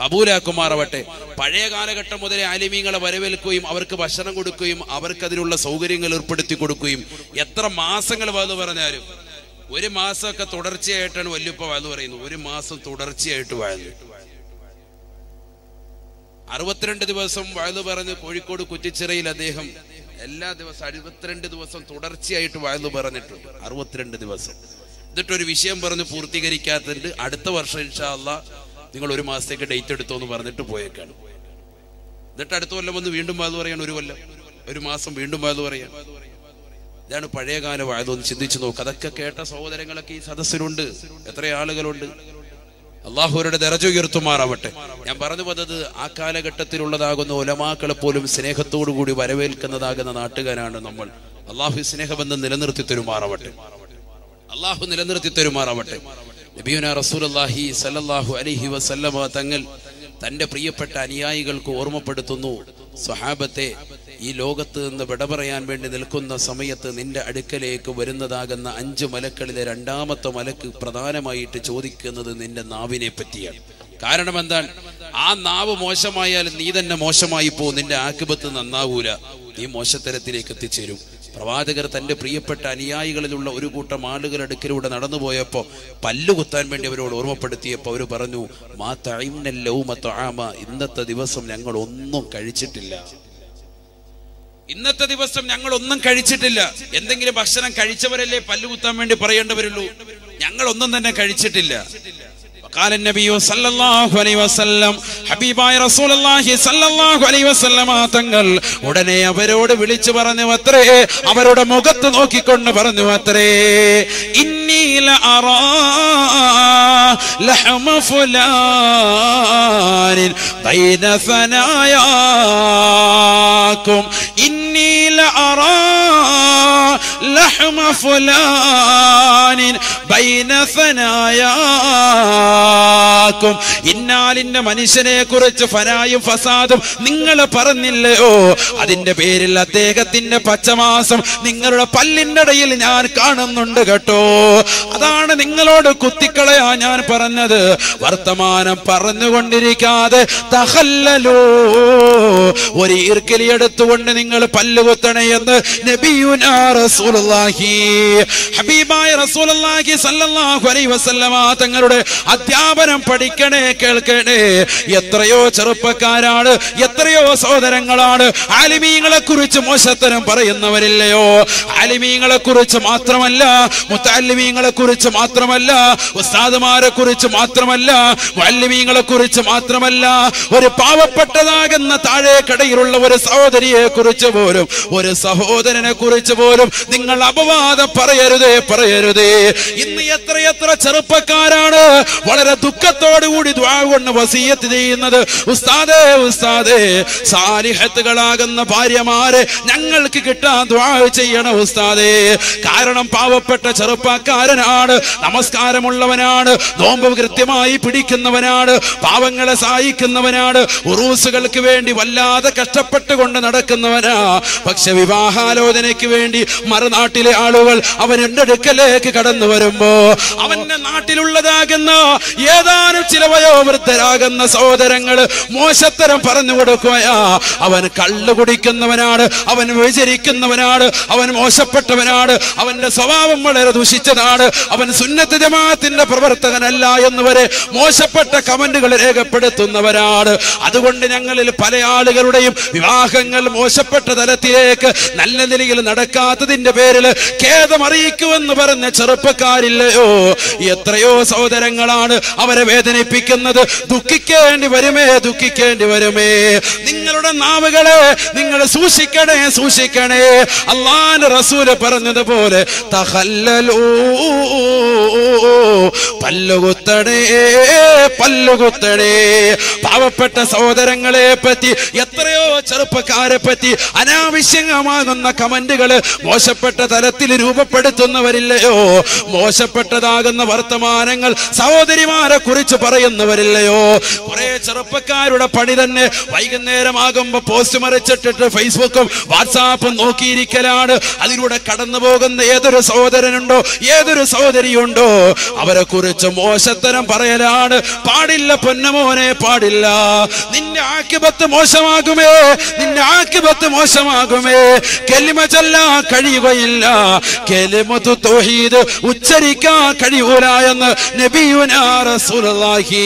കബൂലാക്കുമാറാവട്ടെ. പഴയ കാലഘട്ടം മുതലേ ആലിമീങ്ങളെ വരവേൽക്കുകയും അവർക്ക് ഭക്ഷണം കൊടുക്കുകയും അവർക്കതിനുള്ള സൗകര്യങ്ങൾ ഏർപ്പെടുത്തി കൊടുക്കുകയും എത്ര മാസങ്ങൾ വാതു പറഞ്ഞാലും 1 മാസമൊക്കെ തുടർച്ചയായിട്ടാണ് വല്യുപ്പ വാതു പറയുന്നത്. 1 മാസം തുടർച്ചയായിട്ട് വാഴു 62 ദിവസം വാഴു പറഞ്ഞ് കോഴിക്കോട് കുറ്റിച്ചിറയിൽ അദ്ദേഹം എല്ലാ ദിവസവും 62 ദിവസം തുടർച്ചയായിട്ട് വാഴു പറഞ്ഞിട്ടുണ്ട്. 62 ദിവസം. എന്നിട്ടൊരു വിഷയം പറഞ്ഞ് പൂർത്തീകരിക്കാത്തത് അടുത്ത വർഷം ഇൻഷാ അല്ലാഹ് നിങ്ങൾ 1 മാസത്തേക്ക് ഡേറ്റ് എടുത്തോന്ന് പറഞ്ഞിട്ട് പോയേക്കാണ്. എന്നിട്ട് അടുത്ത കൊല്ലം വന്ന് വീണ്ടും വാഴ പറയാണ്. 1 മാസം വീണ്ടും വാഴ പറയാൻ. ഇതാണ് പഴയകാല വാഴ. ഒന്ന് ചിന്തിച്ചു നോക്ക്. അതൊക്കെ കേട്ട സഹോദരങ്ങളൊക്കെ ഈ സദസ്സിലുണ്ട്, എത്ര ആളുകളുണ്ട്. അള്ളാഹുരുടെ ദറജ ഉയർത്തുമാറാവട്ടെ. ഞാൻ പറഞ്ഞു വന്നത്, ആ കാലഘട്ടത്തിലുള്ളതാകുന്ന ഉലമാക്കളെ പോലും സ്നേഹത്തോടു കൂടി വരവേൽക്കുന്നതാകുന്ന നാട്ടുകാരാണ് നമ്മൾ. അള്ളാഹു സ്നേഹബന്ധം നിലനിർത്തി തരുമാറാവട്ടെ, അള്ളാഹു നിലനിർത്തി തരുമാറാവട്ടെ. നബിയുനാ റസൂലുള്ളാഹി സല്ലല്ലാഹു അലൈഹി വസല്ലമ തങ്ങൾ തന്റെ പ്രിയപ്പെട്ട അനുയായികൾക്ക് ഓർമ്മപ്പെടുത്തുന്നു, സ്വഹാബത്തെ, ഈ ലോകത്ത് നിന്ന് വിട പറയാൻ വേണ്ടി നിൽക്കുന്ന സമയത്ത് നിന്റെ അടുക്കലേക്ക് വരുന്നതാകുന്ന 5 മലക്കളിലെ 2-മത്തെ മലക്ക് പ്രധാനമായിട്ട് ചോദിക്കുന്നത് നിന്റെ നാവിനെ പറ്റിയാണ്. കാരണം എന്താണ്? ആ നാവ് മോശമായാൽ നീ തന്നെ മോശമായി പോകും, നിന്റെ ആക്കിബത്ത് നന്നാവൂല, നീ മോശത്തരത്തിലേക്ക് എത്തിച്ചേരും. പ്രവാചകർ തൻ്റെ പ്രിയപ്പെട്ട അനുയായികളിലുള്ള ഒരു കൂട്ടം ആളുകളുടെ അടുക്കിലൂടെ നടന്നു പോയപ്പോൾ പല്ലുകുത്താൻ വേണ്ടി അവരോട് ഓർമ്മപ്പെടുത്തിയപ്പോൾ അവർ പറഞ്ഞു, മാ തഇംനൽ ലൗമ തആമ, ഇന്നത്തെ ദിവസം ഞങ്ങൾ ഒന്നും കഴിച്ചിട്ടില്ല. ഇന്നത്തെ ദിവസം ഞങ്ങൾ ഒന്നും കഴിച്ചിട്ടില്ല. എന്തെങ്കിലും ഭക്ഷണം കഴിച്ചവരല്ലേ പല്ലുകുത്താൻ വേണ്ടി പറയേണ്ടവരുള്ളൂ. ഞങ്ങൾ ഒന്നും തന്നെ കഴിച്ചിട്ടില്ല. قال النبي صلى الله عليه وسلم حبيباي رسول الله صلى الله عليه وسلم തങ്ങൾ ഉടനെ അവരോട് വിളിച്ചു പറഞ്ഞു അത്രേ, അവരുടെ മുഖത്ത് നോക്കിക്കൊണ്ട് പറഞ്ഞു അത്രേ, ഇന്നി ലഅറാ ലഹമ ഫുലാനിൻ ബൈന സനായാകും, ഇന്നി ലഅറാ ലഹമ ഫുലാനിൻ ബൈന സനായാകും. ഇന്നാലിന്റെ മനുഷ്യനെ കുറിച്ച് ഫനായും ഫസാദും നിങ്ങൾ പറഞ്ഞില്ലയോ, അതിന്റെ പേരിൽ അദ്ദേഹത്തിന്റെ പച്ചമാസം നിങ്ങളുടെ പല്ലിന്റെ ഇടയിൽ ഞാൻ കാണുന്നുണ്ട് കേട്ടോ. അതാണ് നിങ്ങളോട് കുത്തിക്കളയാ ഞാൻ പറഞ്ഞത്. വർത്തമാനം പറഞ്ഞുകൊണ്ടിരിക്കാതെ തഹല്ലലോ, ഒരു ഈർക്കിലി എടുത്തുകൊണ്ട് നിങ്ങൾ പല്ലുകുത്തണേ എന്ന് നബിയുനാ റസൂലുള്ളാഹി ഹബീബായ റസൂലുള്ളാഹി സല്ലല്ലാഹു അലൈഹി വസല്ലമ തങ്ങളുടെ അധ്യാപനം പഠിക്കണേ, കേൾക്കണേ. എത്രയോ ചെറുപ്പക്കാരാണ്, എത്രയോ സഹോദരങ്ങളാണ് ആലിമീങ്ങളെ കുറിച്ച് മോശത്തരം പറയുന്നവരില്ലയോ. ആലിമീങ്ങളെ കുറിച്ച് മാത്രമല്ല, മുത്തഅല്ലിമീങ്ങളെ കുറിച്ച് മാത്രമല്ല, ഉസ്താദുമാരെ കുറിച്ച് മാത്രമല്ല, മുഅല്ലിമീങ്ങളെ കുറിച്ച് മാത്രമല്ല, ഒരു പാവപ്പെട്ടതാകുന്ന താഴേക്കടയിലുള്ള ഒരു സഹോദരിയെ കുറിച്ച് പോലും, ഒരു സഹോദരനെ കുറിച്ച് പോലും നിങ്ങൾ അപവാദം പറയരുതേ, പറയരുതേ. ഇന്ന് എത്രയെത്ര ചെറുപ്പക്കാരാണ് വളരെ ദുഃഖത്തോടുകൂടി ദുആ കൊണ്ട് വസിയത്ത് ചെയ്യുന്നത്, ഉസ്താദേ ഉസ്താദേ സാലിഹത്തുകളാകുന്ന ഭാര്യമാരെ ഞങ്ങൾക്ക് കിട്ടാൻ ദുആ ചെയ്യണം ഉസ്താദേ. കാരണം പാവപ്പെട്ട ചെറുപ്പക്കാരനാണ്, നമസ്കാരമുള്ളവനാണ്, നോമ്പ് കൃത്യമായി പിടിക്കുന്നവനാണ്, പാവങ്ങളെ സഹായിക്കുന്നവനാണ്, ഉറൂസുകൾക്ക് വേണ്ടി വല്ലാതെ കഷ്ടപ്പെട്ടുകൊണ്ട് നടക്കുന്നവനാ. പക്ഷെ വിവാഹാലോചനയ്ക്ക് വേണ്ടി മറുനാട്ടിലെ ആളുകൾ അവൻ്റെ അടുക്കലേക്ക് കടന്നു വരുമ്പോ അവന്റെ നാട്ടിലുള്ളതാകുന്ന ഏതാനും ചില വയോവൃദ്ധരാകുന്ന സഹോദരങ്ങൾ മോശത്തരം പറഞ്ഞു കൊടുക്കുകയാ. അവൻ കള്ളു കുടിക്കുന്നവനാണ്, അവൻ വ്യഭിചരിക്കുന്നവനാണ്, അവൻ മോശപ്പെട്ടവനാണ്, അവന്റെ സ്വഭാവം വളരെ ദുഷിച്ചതാണ്, അവൻ സുന്നത്ത് ജമാഅത്തിന്റെ പ്രവർത്തകനല്ല എന്നുവരെ മോശപ്പെട്ട കമന്റുകൾ രേഖപ്പെടുത്തുന്നവരാണ്. അതുകൊണ്ട് ഞങ്ങളിൽ പല ആളുകളുടെയും വിവാഹങ്ങൾ മോശപ്പെട്ട തലത്തിലേക്ക്, നല്ല നിലയിൽ നടക്കാത്തതിന്റെ പേരിൽ ഖേദമറിയിക്കുമെന്ന് പറഞ്ഞ ചെറുപ്പക്കാരില്ലയോ. എത്രയോ സഹോദരങ്ങളാണ് അവരെ വേദനിപ്പിക്കുന്നത്. ദുഃഖിക്കേണ്ടി വരുമേ, ദുഃഖിക്കേണ്ടി വരുമേ. നിങ്ങളുടെ നാവുകളെ നിങ്ങൾ സൂക്ഷിക്കണേ, സൂക്ഷിക്കണേ. അല്ലാഹുവിന്റെ റസൂൽ പറഞ്ഞതുപോലെ തഹല്ലലൂ, പല്ലുകുത്തണേ, പല്ലുകുത്തണേ. പാവപ്പെട്ട സഹോദരങ്ങളെ പറ്റി, എത്രയോ ചെറുപ്പക്കാരെ പറ്റി അനാവശ്യമാകുന്ന കമന്റുകൾ മോശപ്പെട്ട തലത്തിൽ രൂപപ്പെടുത്തുന്നവരില്ലയോ. മോശപ്പെട്ടതാകുന്ന വർത്തമാനങ്ങൾ സഹോദരിമാരെ കുറിച്ച് പറയുന്നവരില്ലയോ. കുറെ ചെറുപ്പക്കാരുടെ പണി തന്നെ വൈകുന്നേരം ആകുമ്പോ പോസ്റ്റ് മറിച്ചിട്ടിട്ട് ഫേസ്ബുക്കും വാട്സാപ്പും നോക്കിയിരിക്കലാണ്. അതിലൂടെ കടന്നു പോകുന്ന ഏതൊരു സഹോദരനുണ്ടോ, ഏതൊരു സഹോദരിയുണ്ടോ, അവരെ കുറിച്ച് മോശത്തരം പറയലാണ്. പാടില്ല പൊന്നമോനെ, പാടില്ല. നിന്റെ ആക്കിബത്ത് മോശമാകുമേ, നിന്റെ ആക്കിബത്ത് മോശമാകുമേ. കലിമ ചൊല്ലാൻ കഴിയുകയില്ല, കലിമത്തു തൗഹീദ് ഉച്ചരിക്കാൻ കഴിയൂല എന്ന് നബിയുനാ റസൂലുള്ളാഹി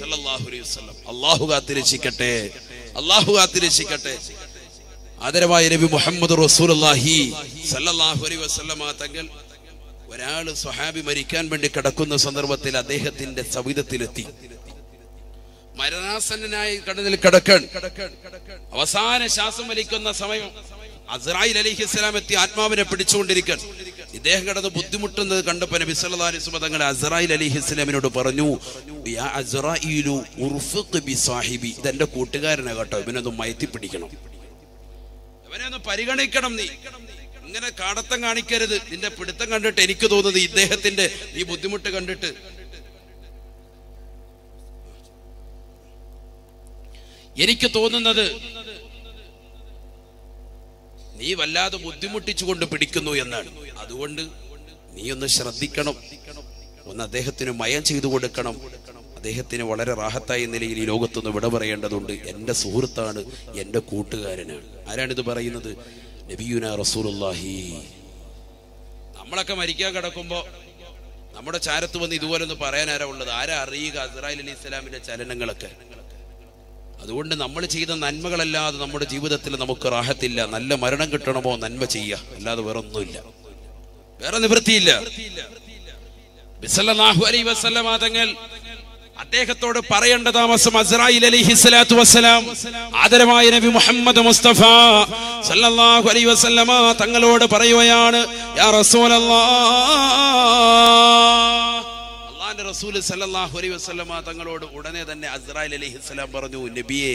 സല്ലല്ലാഹു അലൈഹി വസല്ലം. അല്ലാഹു കാത്തിരക്ഷിക്കട്ടെ, അല്ലാഹു കാത്തിരക്ഷിക്കട്ടെ. ആദരവായ നബി മുഹമ്മദ് റസൂലുള്ളാഹി സല്ലല്ലാഹു അലൈഹി വസല്ലം തങ്ങൾ ഒരാൾ സ്വഹാബി മരിക്കാൻ വേണ്ടി കിടക്കുന്ന സന്ദർഭത്തിൽ അദ്ദേഹത്തിന്റെ സവിധത്തിലെത്തി. മരണാസന്നനായി കടന്നിൽ കിടക്കൻ അവസാന ശ്വാസം വലിക്കുന്ന സമയം അസ്റായീൽ അലൈഹിസ്സലാം എത്തി ആത്മാവിനെ പിടിച്ചുകൊണ്ടിരിക്കൻ. ഇദ്ദേഹം കിടന്ന് ബുദ്ധിമുട്ടുന്നത് കണ്ടപ്പോൾ നബി സല്ലല്ലാഹു അലൈഹി വസല്ലം തങ്ങൾ അസ്റായീൽ അലൈഹിസ്സലാമിനോട് പറഞ്ഞു, യാ അസ്റായീലു ഉർഫഖ് ബി സാഹിബി, ഇതെന്റെ കൂട്ടുകാരനെ കേട്ടോ, ഇവനൊന്ന് മയത്തി പിടിക്കണം, ഇവനെ ഒന്ന് പരിഗണിക്കണം, നീ ഇങ്ങനെ കാടത്തം കാണിക്കരുത്. നിന്റെ പിടുത്തം കണ്ടിട്ട് എനിക്ക് തോന്നുന്നത് ഇദ്ദേഹത്തിന്റെ ഈ ബുദ്ധിമുട്ട് കണ്ടിട്ട് എനിക്ക് തോന്നുന്നത് നീ വല്ലാതെ ബുദ്ധിമുട്ടിച്ചുകൊണ്ട് പിടിക്കുന്നു എന്നാണ്. അതുകൊണ്ട് നീ ഒന്ന് ശ്രദ്ധിക്കണം, ഒന്ന് അദ്ദേഹത്തിന് മയം ചെയ്തു കൊടുക്കണം. അദ്ദേഹത്തിന് വളരെ റാഹത്തായ നിലയിൽ ഈ ലോകത്തുനിന്ന് വിട പറയേണ്ടതുണ്ട്. എൻ്റെ സുഹൃത്താണ്, എൻ്റെ കൂട്ടുകാരനാണ്. ആരാണിത് പറയുന്നത്? നബിയുനാ റസൂലുള്ളാഹി. നമ്മളൊക്കെ മരിക്കാൻ കിടക്കുമ്പോ നമ്മുടെ ചാരത്ത് വന്ന് ഇതുപോലെ ഒന്ന് പറയാൻ ആരാ ഉള്ളത്? ആരാ അറിയുക അസ്റായിൽ അലി ഇസ്ലാമിന്റെ ചലനങ്ങളൊക്കെ? അതുകൊണ്ട് നമ്മൾ ചെയ്ത നന്മകളല്ലാതെ നമ്മുടെ ജീവിതത്തിൽ നമുക്ക് റാഹത്തില്ല. നല്ല മരണം കിട്ടണമോ നന്മ ചെയ്യുക, അല്ലാതെ വേറെ ഒന്നുമില്ല, വേറെ നിവൃത്തിയില്ല. സല്ലല്ലാഹു അലൈഹി വസല്ലം തങ്ങൾ അദ്ദേഹത്തോട് പറയേണ്ട താമസം അസ്റായിൽ അലൈഹി സ്വലാത്തു വസ്സലാം ആദരവായ നബി മുഹമ്മദ് മുസ്തഫ സല്ലല്ലാഹു അലൈഹി വസല്ലം തങ്ങളോട് പറയുകയാണ്, യാ റസൂലല്ലാഹ്. അല്ലാഹുവിന്റെ റസൂൽ സല്ലല്ലാഹു അലൈഹി വസല്ലം തങ്ങളോട് ഉടനെ തന്നെ അസ്റായിൽ അലൈഹി സ്വലാം പറഞ്ഞു, നബിയെ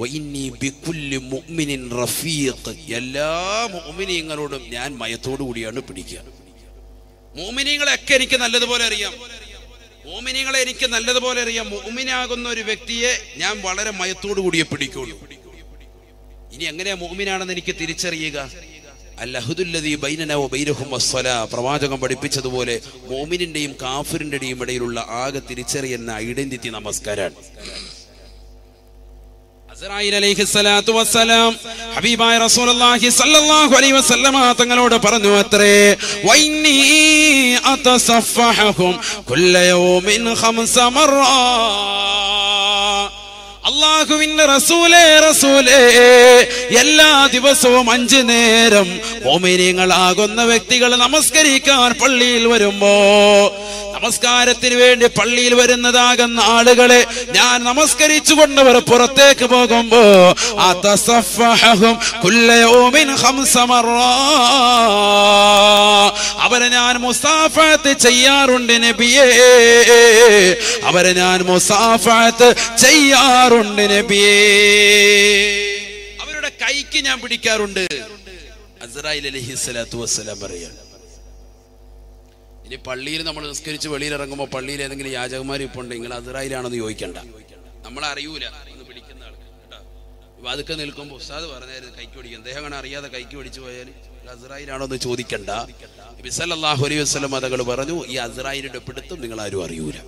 വഇന്നി ബികുല്ലി മുഅ്മിനിൻ റഫീഖ്, എല്ലാ മുഅ്മിനീങ്ങളോടും ഞാൻ മയത്തോടു കൂടിയാണ് പിടിക്കുക. മുഅ്മിനീങ്ങളെയൊക്കെ എനിക്ക് നല്ലതുപോലെ അറിയാം, മുഅ്മിനീങ്ങളെ എനിക്ക് നല്ലതുപോലെ അറിയാം. മുഅ്മിനാകുന്ന ഒരു വ്യക്തിയെ ഞാൻ വളരെ മയത്തോടു കൂടിയേ പിടിക്കുകയുള്ളൂ. ഇനി എങ്ങനെയാ മുഅ്മിനാണെന്ന് എനിക്ക് തിരിച്ചറിയുക? അൽഅഹ്ദുല്ലദീ ബൈനനാ വബൈനഹും അസ്സലാ. പ്രവാചകൻ പഠിപ്പിച്ചതുപോലെ മുഅ്മിനിന്റെയും കാഫിറിന്റെയും ഇടയിലുള്ള ആകെ തിരിച്ചറിയുന്ന ഐഡന്റിറ്റി നമസ്കാരമാണ്. അസ്റായിൽ അലൈഹി സ്വലാത്തു വസ്സലാം ഹബീബായ റസൂലുള്ളാഹി സല്ലല്ലാഹു അലൈഹി വസല്ലമ തങ്ങളോട് പറഞ്ഞു അത്രേ, വഇന്നി അതസഫഹും കുല്ല യൗമിൻ ഖംസ മറാ. അല്ലാഹുവിന്റെ റസൂലേ റസൂലേ, എല്ലാ ദിവസവും 5 നേരം മുഅ്മിനീങ്ങളാകുന്ന വ്യക്തികൾ നമസ്കരിക്കാൻ പള്ളിയിൽ വരുമ്പോ, നമസ്കാരത്തിന് വേണ്ടി പള്ളിയിൽ വരുന്നതാകുന്ന ആളുകളെ ഞാൻ നമസ്കരിച്ചു കൊണ്ടവർ പുറത്തേക്ക് പോകുമ്പോ അവരെ ഞാൻ മുസാഫഹത്ത് ചെയ്യാറുണ്ട് നബിയേ, അവരെ ഞാൻ മുസാഫഹത്ത് ചെയ്യാറുണ്ട് നബിയേ, അവരുടെ കൈക്ക് ഞാൻ പിടിക്കാറുണ്ട്. അസ്റായിൽ അലൈഹി സ്വലാത്തു വസ്സലാം പറയാണ്. ഇനി പള്ളിയിൽ നമ്മൾ നിസ്കരിച്ച് വെളിയിൽ ഇറങ്ങുമ്പോൾ പള്ളിയിൽ ഏതെങ്കിലും യാചകന്മാർ ഇപ്പോൾ ഉണ്ട്, നിങ്ങൾ അസ്റായിലാണെന്ന് ചോദിക്കണ്ട, നമ്മളറിയൂല. പിടിക്കുന്ന ആൾക്ക് അതൊക്കെ നിൽക്കുമ്പോൾ ഉസ്താദ് പറഞ്ഞായിരുന്നു കൈക്ക് പിടിക്കും, അദ്ദേഹം അറിയാതെ കൈക്ക് പിടിച്ചു പോയാൽ അസ്റായിലാണോന്ന് ചോദിക്കണ്ട. നബി സല്ലല്ലാഹു അലൈഹി വസല്ലം തങ്ങൾ പറഞ്ഞു, ഈ അസ്റായിലിന്റെ പിടുത്തം നിങ്ങൾ ആരും അറിയൂല.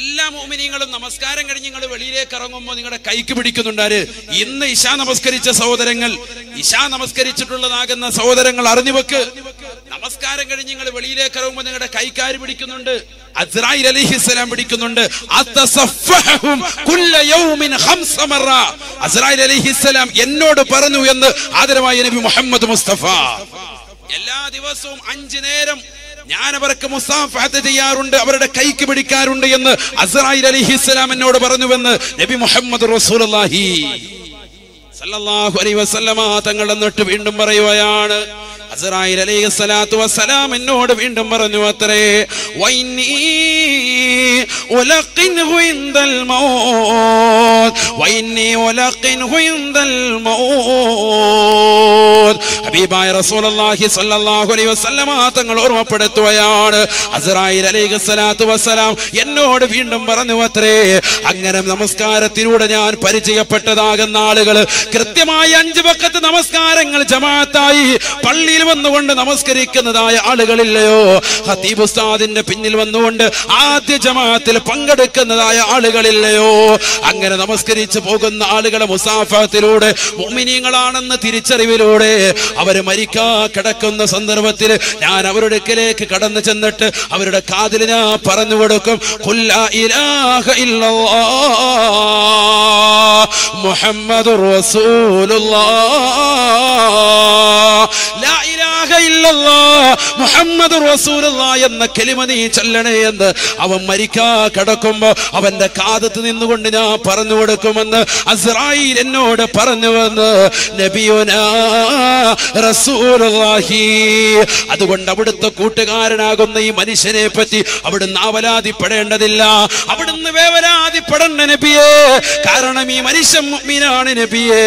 എല്ലാ മുഅ്മിനീങ്ങളും നമസ്കാരം കഴിഞ്ഞ് നിങ്ങൾ വെളിയിലേക്ക് ഇറങ്ങുമ്പോൾ നിങ്ങളുടെ കൈക്ക് പിടിക്കുന്നുണ്ടാര്? ഇന്ന് ഇശാ നമസ്കരിച്ച സഹോദരങ്ങൾ, ഇശാ നമസ്കരിച്ചിട്ടുള്ളതാകുന്ന സഹോദരങ്ങൾ അറിഞ്ഞു വെക്ക്, നമസ്കാരം കഴിഞ്ഞ് നിങ്ങൾ വെളിയിലേക്ക് ഇറങ്ങുമ്പോൾ നിങ്ങളുടെ കൈക്കാര് പിടിക്കുന്നുണ്ട്, അസ്റായിൽ അലൈഹിസ്സലാം പിടിക്കുന്നുണ്ട്. അതസഫഹും കുല്ല യൗമിൻ ഖംസ മറ. അസ്റായിൽ അലൈഹിസ്സലാം എന്നോട് പറഞ്ഞു എന്ന് ആദരവായ നബി മുഹമ്മദ് മുസ്തഫ. എല്ലാ ദിവസവും 5 നേരം ഞാൻ അവർക്ക് മുസാഫഹത്ത് ചെയ്യാറുണ്ട്, അവരുടെ കൈക്ക് പിടിക്കാറുണ്ട് എന്ന് അസ്റായിൽ അലൈഹിസ്സലാം എന്നോട് പറഞ്ഞുവെന്ന് നബി മുഹമ്മദ് റസൂലുള്ളാഹി സല്ലല്ലാഹു അലൈഹി വസല്ലമ തങ്ങൾ എന്നിട്ട് വീണ്ടും പറയുകയാണ്, അസ്റായിൽ അലൈഹി സ്വലാത്തു വസ്സലാം എന്നോട് വീണ്ടും പറഞ്ഞു അത്രേ, വഇന്നി ഉലഖിൻഹു ഇൻദൽ മൗത്, വഇന്നി ഉലഖിൻഹു ഇൻദൽ മൗത്. ഹബീബായ റസൂലുള്ളാഹി സ്വല്ലല്ലാഹു അലൈഹി വസല്ലമ തങ്ങൾ ഓർമ്മപ്പെടുത്തുകയാണ്, അസ്റായിൽ അലൈഹി സ്വലാത്തു വസ്സലാം എന്നോട് വീണ്ടും പറഞ്ഞു അത്രേ, അങ്ങനെ നമസ്കാരത്തിലൂടെ ഞാൻ പരിചയപ്പെട്ടതാകുന്ന ആളുകൾ കൃത്യമായി 5 വഖത്ത് നമസ്കാരങ്ങൾ ജമാഅത്തായി പള്ളിയിൽ വന്നുകൊണ്ട് നമസ്കരിക്കുന്നതായ ആളുകളില്ലയോ, ഖതീബ് ഉസ്താദിന്റെ പിന്നിൽ വന്നുകൊണ്ട് ആദ്യ ജമാഅത്തിൽ പങ്കെടുക്കുന്നതായ ആളുകളില്ലയോ, അങ്ങനെ നമസ്കരിച്ചു പോകുന്ന ആളുകളെ മുസാഫഹത്തിലൂടെ മുഅ്മിനീങ്ങളാണെന്ന് തിരിച്ചറിവിലൂടെ അവര് മരിക്കാ കിടക്കുന്ന സന്ദർഭത്തിൽ ഞാൻ അവരുടെ അടുക്കലേക്ക് കടന്നു ചെന്നിട്ട് അവരുടെ കാതിൽ ഞാൻ പറഞ്ഞു കൊടുക്കും, ഖുല്ലാ ഇലാഹ ഇല്ലല്ലാഹ് മുഹമ്മദുർ റസൂലുള്ളാഹ് ലാ ഇലാഹ ഇല്ലല്ലാഹ് മുഹമ്മദുർ റസൂലുള്ളാഹ് എന്ന കലിമ നീ ചൊല്ലണേ എന്ന് അവൻ മരിക്കാ കിടക്കുമ്പോ അവന്റെ കാതത്ത് നിന്നുകൊണ്ട് ഞാൻ പറഞ്ഞു കൊടുക്കുമെന്ന് അസ്റായിൽ എന്നോട് പറഞ്ഞുവെന്ന് നബിയുനാ റസൂലുള്ളാഹി. അതുകൊണ്ട് അവിടുത്തെ കൂട്ടുകാരനാകുന്ന ഈ മനുഷ്യനെ പറ്റി അവിടുന്ന് ആവലാതിപ്പെടേണ്ടതില്ല, അവിടുന്ന് വേവലാതിപ്പെടേണ്ട നബിയേ, കാരണം ഈ മനുഷ്യൻ മുഅ്മിനാണ് നബിയേ,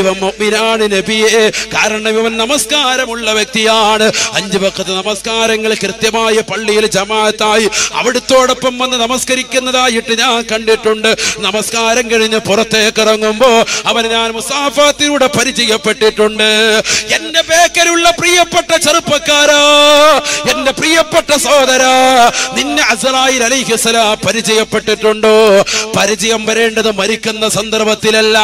ഇവൻ മുഅ്മിനാണ് നബിയേ, കാരണം ഇവൻ നമസ്കാരമുള്ള വ്യക്തി വ്യക്തിയാണ്. അഞ്ച് വഖത്ത് നമസ്കാരങ്ങൾ കൃത്യമായി പള്ളിയിൽ ജമാഅത്തായി അവിടുത്തോടൊപ്പം വന്ന് നമസ്കരിക്കുന്നതായിട്ട് ഞാൻ കണ്ടിട്ടുണ്ട്. നമസ്കാരം കഴിഞ്ഞ് പുറത്തേക്ക് ഇറങ്ങുമ്പോൾ അവന് ഞാൻ മുസാഫാത്തിലൂടെ പരിചയപ്പെട്ടിട്ടുണ്ട്. എന്റെ ബേക്കലുള്ള പ്രിയപ്പെട്ട ചെറുപ്പക്കാരാ, എന്റെ പ്രിയപ്പെട്ട സഹോദരാ, നിന്നെ അസ്റായിൽ അലൈഹിസ്സലാം പരിചയപ്പെട്ടിട്ടുണ്ടോ? പരിചയം വരേണ്ടത് മരിക്കുന്ന സന്ദർഭത്തിലല്ല,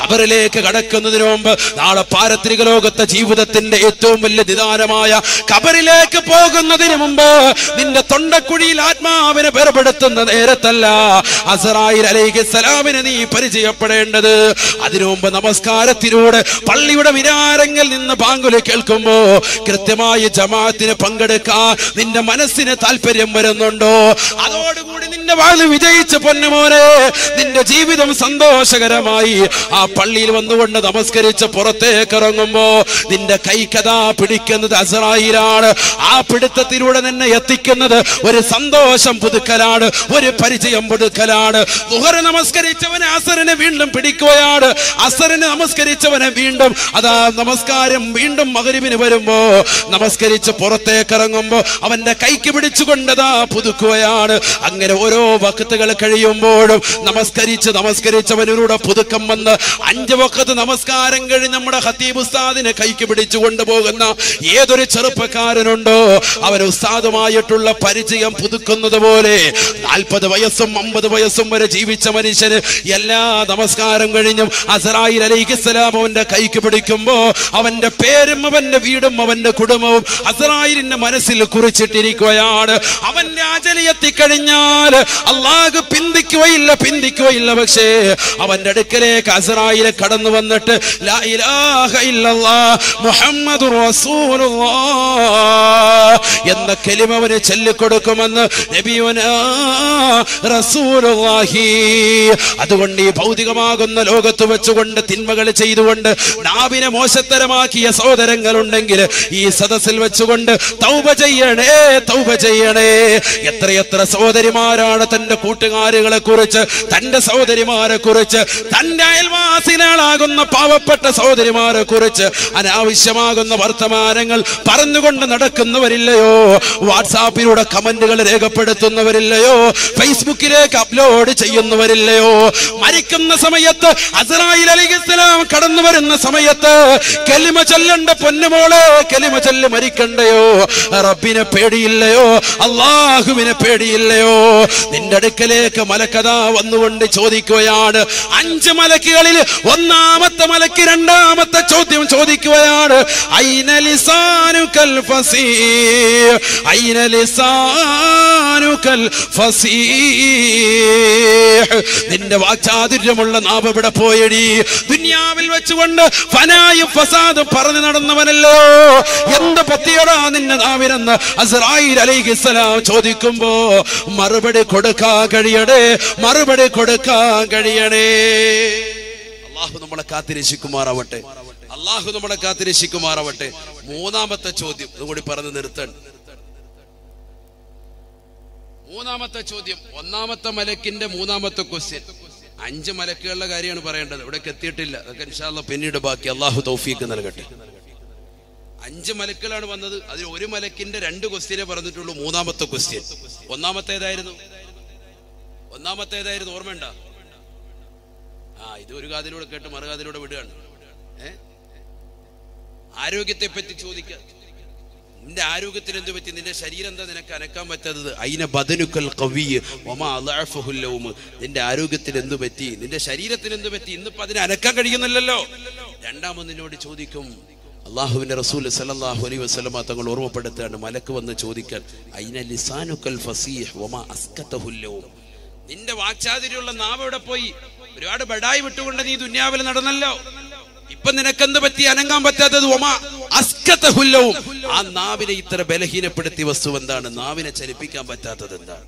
കബറിലേക്ക് കടക്കുന്നതിന് മുമ്പ്. നാളെ പാരത്രിക ലോകത്തെ ജീവിതത്തിന്റെ ഏറ്റവും വലിയ നിദാനമായ കബറിലേക്ക് പോകുന്നതിന് മുമ്പ് നിന്റെ തൊണ്ടക്കുഴിയിൽ ആത്മാവിനെ വേർപെടുത്തുന്ന നേരത്തല്ല അസ്റായിൽ അലൈഹിസ്സലാമിനെ നീ പരിചയപ്പെടേണ്ടത്. അതിനു മുമ്പ് നമസ്കാരത്തിലൂടെ പള്ളിയുടെ വിരാരങ്ങളിൽ നിന്ന് ബാങ്കുല കേൾക്കുമ്പോ കൃത്യമായി ജമാഅത്തിന് പങ്കെടുക്കാൻ നിന്റെ മനസ്സിന് താല്പര്യം വരുന്നുണ്ടോ? അതോടുകൂടി നിന്റെ വാഴ് വിജയിച്ച പൊന്നുമോനെ, നിന്റെ ജീവിതം സന്തോഷകരമായി. ആ പള്ളിയിൽ വന്നുകൊണ്ട് നമസ്കരിച്ച് പുറത്തേക്ക് ഇറങ്ങുമ്പോ നിന്റെ കൈക്കഥ പിടിക്കുന്നത് അസ്റായിലാണ്. ആ പിടുത്തത്തിലൂടെ നിന്നെ എത്തിക്കുന്നത് ഒരു സന്തോഷം പുതുക്കലാണ്, ഒരു പരിചയം പുതുക്കലാണ്. ദുഹർ നമസ്കരിച്ചവനെ അസറിനെ വീണ്ടും പിടിക്കുകയാണ്, അസറിനെ നമസ്കരിച്ചവനെ വീണ്ടും. അതാ നമസ്കാരം വീണ്ടും മഗ്‌രിബിന് വരുമ്പോ നമസ്കരിച്ച് പുറത്തേക്ക് ഇറങ്ങുമ്പോ അവന്റെ കൈക്ക് പിടിച്ചുകൊണ്ടതാ പുതുക്കുകയാണ്. അങ്ങനെ ഓരോ വഖത്തുകൾ കഴിയുമ്പോഴും നമസ്കരിച്ചവനിലൂടെ പുതുക്കം വന്ന് അഞ്ച് വഖത്ത് നമസ്കാരം കഴിഞ്ഞ് നമ്മുടെ ഖതീബ് ഉസ്താദിനെ കൈക്ക് പിടിച്ചു കൊണ്ടുപോകുന്ന ഏതൊരു ചെറുപ്പക്കാരനുണ്ടോ അവൻ ഉസ്താദുമായിട്ടുള്ള പരിചയം പുതുക്കുന്നത് പോലെ 40 വയസ്സും 50 വയസ്സും വരെ ജീവിച്ച മനുഷ്യന് എല്ലാ നമസ്കാരം കഴിഞ്ഞും അസ്റായിൽ അലൈഹിസ്സലാം അവന്റെ കൈക്ക് പിടിക്കുമ്പോ അവന്റെ പേരും അവന്റെ വീടും അവന്റെ കുടുംബവും അസ്റായിലിന്റെ മനസ്സിൽ കുറിച്ചിട്ടിരിക്കുകയാണ്. അവന്റെ അജലിയെത്തിക്കഴിഞ്ഞാൽ അള്ളാഹു പിന്തിക്കുകയില്ല. പക്ഷേ അവന്റെ അടുക്കലേക്ക് അസ്റായിലെ കടന്നു വന്നിട്ട് ലാ ഇലാഹ ഇല്ലല്ലാഹ് മുഹമ്മദുർ റസൂലുള്ളാഹ് എന്ന കലിമ അവന് ചൊല്ലിക്കൊടുക്കുമെന്ന് നബിയുനാ റസൂലുള്ളാഹി. അതുകൊണ്ട് ഈ ഭൗതികമാകുന്ന ലോകത്ത് വെച്ചുകൊണ്ട് തിന്മകൾ ചെയ്തുകൊണ്ട് നാവിനെ മോശത്തരമാക്കിയ സഹോദരങ്ങളുണ്ടെങ്കിൽ ഈ സദസ്സിൽ വെച്ചുകൊണ്ട് തൗബ ചെയ്യണേ, തൗബ ചെയ്യണേ. എത്രയെത്ര സഹോദരിമാരാണ് തന്റെ കൂട്ടുകാരികളെ കുറിച്ച്, തന്റെ സഹോദരിമാരെ കുറിച്ച്, തന്റെ അയൽവാസികളാകുന്ന പാവപ്പെട്ട സഹോദരിമാരെ കുറിച്ച് അനാവശ്യമാകുന്ന വർത്തമാനങ്ങൾ പറഞ്ഞുകൊണ്ട് നടക്കുന്നവരില്ലയോ? വാട്സാപ്പിലൂടെ കമന്റുകൾ രേഖപ്പെടുത്തുന്നവരില്ലയോ? ഫേസ്ബുക്കിലേക്ക് അപ്ലോഡ് ചെയ്യുന്നവരില്ലയോ? മരിക്കുന്ന സമയത്ത് അസ്റായിൽ അലൈഹിസ്സലാം കടന്നു വരുന്ന സമയത്ത് കലിമ ചൊല്ലണ്ട പൊന്നുമോളെ, കലിമ ചൊല്ലി മരിക്കണ്ടയോ? റബ്ബിനെ പേടിയില്ലയോ? അള്ളാഹുവിനെ പേടിയില്ലയോ? നിന്റെ അടുക്കലേക്ക് മലക്കഥ വന്നുകൊണ്ട് ചോദിക്കുകയാണ്. 5 മലക്കുകളിൽ ഒന്നാമത്തെ മലക്ക് രണ്ടാമത്തെ ചോദ്യം ചോദിക്കുകയാണ്. നിന്റെ വാചാതുര്യമുള്ള നാവ് ഇവിടെ പോയടി? ദുനിയാവിൽ വെച്ചുകൊണ്ട് ഫനായും ഫസാദും പറഞ്ഞു നടന്നവനല്ലോ, എന്ത് പറ്റിയടാ നിന്റെ നാവിനെന്ന് അസ്റായിൽ അലൈഹിസ്സലാം ചോദിക്കുമ്പോ മറുപടി കൊടുക്കാൻ കഴിയണേ, മറുപടി കൊടുക്കാൻ കഴിയണേ. അല്ലാഹു നമ്മളെ കാത്തിരക്ഷിക്കുമാറാവട്ടെ, അല്ലാഹു നമ്മളെ കാത്തിരക്ഷിക്കുമാറാവട്ടെ. 3-ാമത്തെ ചോദ്യം ഇതുകൂടി പറഞ്ഞു നിർത്തണം. 3-ാമത്തെ ചോദ്യം, 1-ാമത്തെ മലക്കിന്റെ 3-ാമത്തെ ക്വസ്റ്റ്യൻ. 5 മലക്കുകളുടെ കാര്യമാണ് പറയേണ്ടത്, ഇവിടെ എത്തിയിട്ടില്ല. അതൊക്കെ ഇൻഷാ അല്ലാഹ് പിന്നീട് ബാക്കി അല്ലാഹു തൗഫീഖ് നൽകട്ടെ. 5 മലക്കുകളാണ് വന്നത്, അതിൽ ഒരു മലക്കിന്റെ 2 ക്വസ്റ്റ്യനെ പറഞ്ഞിട്ടുള്ളൂ. 3-ാമത്തെ ക്വസ്റ്റ്യൻ, 1-ാമത്തേതായിരുന്നു ഓർമ്മയുണ്ട? ഇത് ഒരു കാതിലൂടെ കേട്ട് മറുകാതിലൂടെ വിടുകയാണ്. ആരോഗ്യത്തെ പറ്റി ചോദിക്കുക, നിന്റെ ആരോഗ്യത്തിന് എന്ത് പറ്റി? നിന്റെ ശരീരം എന്താ നിനക്ക് അനക്കാൻ പറ്റാത്തത്? അയിനെ ബദനുക്കൽ ഖവിയ് വമാ അളഅഫഹുൽ ലൗമ്. നിന്റെ ആരോഗ്യത്തിന് എന്ത് പറ്റി? നിന്റെ ശരീരത്തിന് എന്ത് പറ്റി? ഇന്നിപ്പോ അതിനെ അനക്കാൻ കഴിയുന്നില്ലല്ലോ. 2-ാമതിനോട് ചോദിക്കും. അള്ളാഹുവിന്റെ റസൂൽ സല്ലല്ലാഹു അലൈഹി വസല്ലമ തങ്ങൾ ഓർമ്മപ്പെടുത്തുകയാണ്, മലക്ക് വന്ന് ചോദിക്കാൻ അയിന ലിസാനുക്കൽ ഫസീഹ് വമാ അസ്കതഹുൽ ലൗമ്. നിന്റെ വാചാതുര്യമുള്ള നാവ് എവിടെ പോയി? ഒരുപാട് ബടായി വിട്ടുകൊണ്ട് നീ ദുന്യാവിൽ നടന്നല്ലോ, ഇപ്പൊ നിനക്കെന്ത് പറ്റി? അനങ്ങാൻ പറ്റാത്തത്. ഒമാ അസ്കതഹുൽ ലൗം. ആ നാവിനെ ഇത്ര ബലഹീനപ്പെടുത്തിയ വസ്തു എന്താണ്? നാവിനെ ചലിപ്പിക്കാൻ പറ്റാത്തത് എന്താണ്?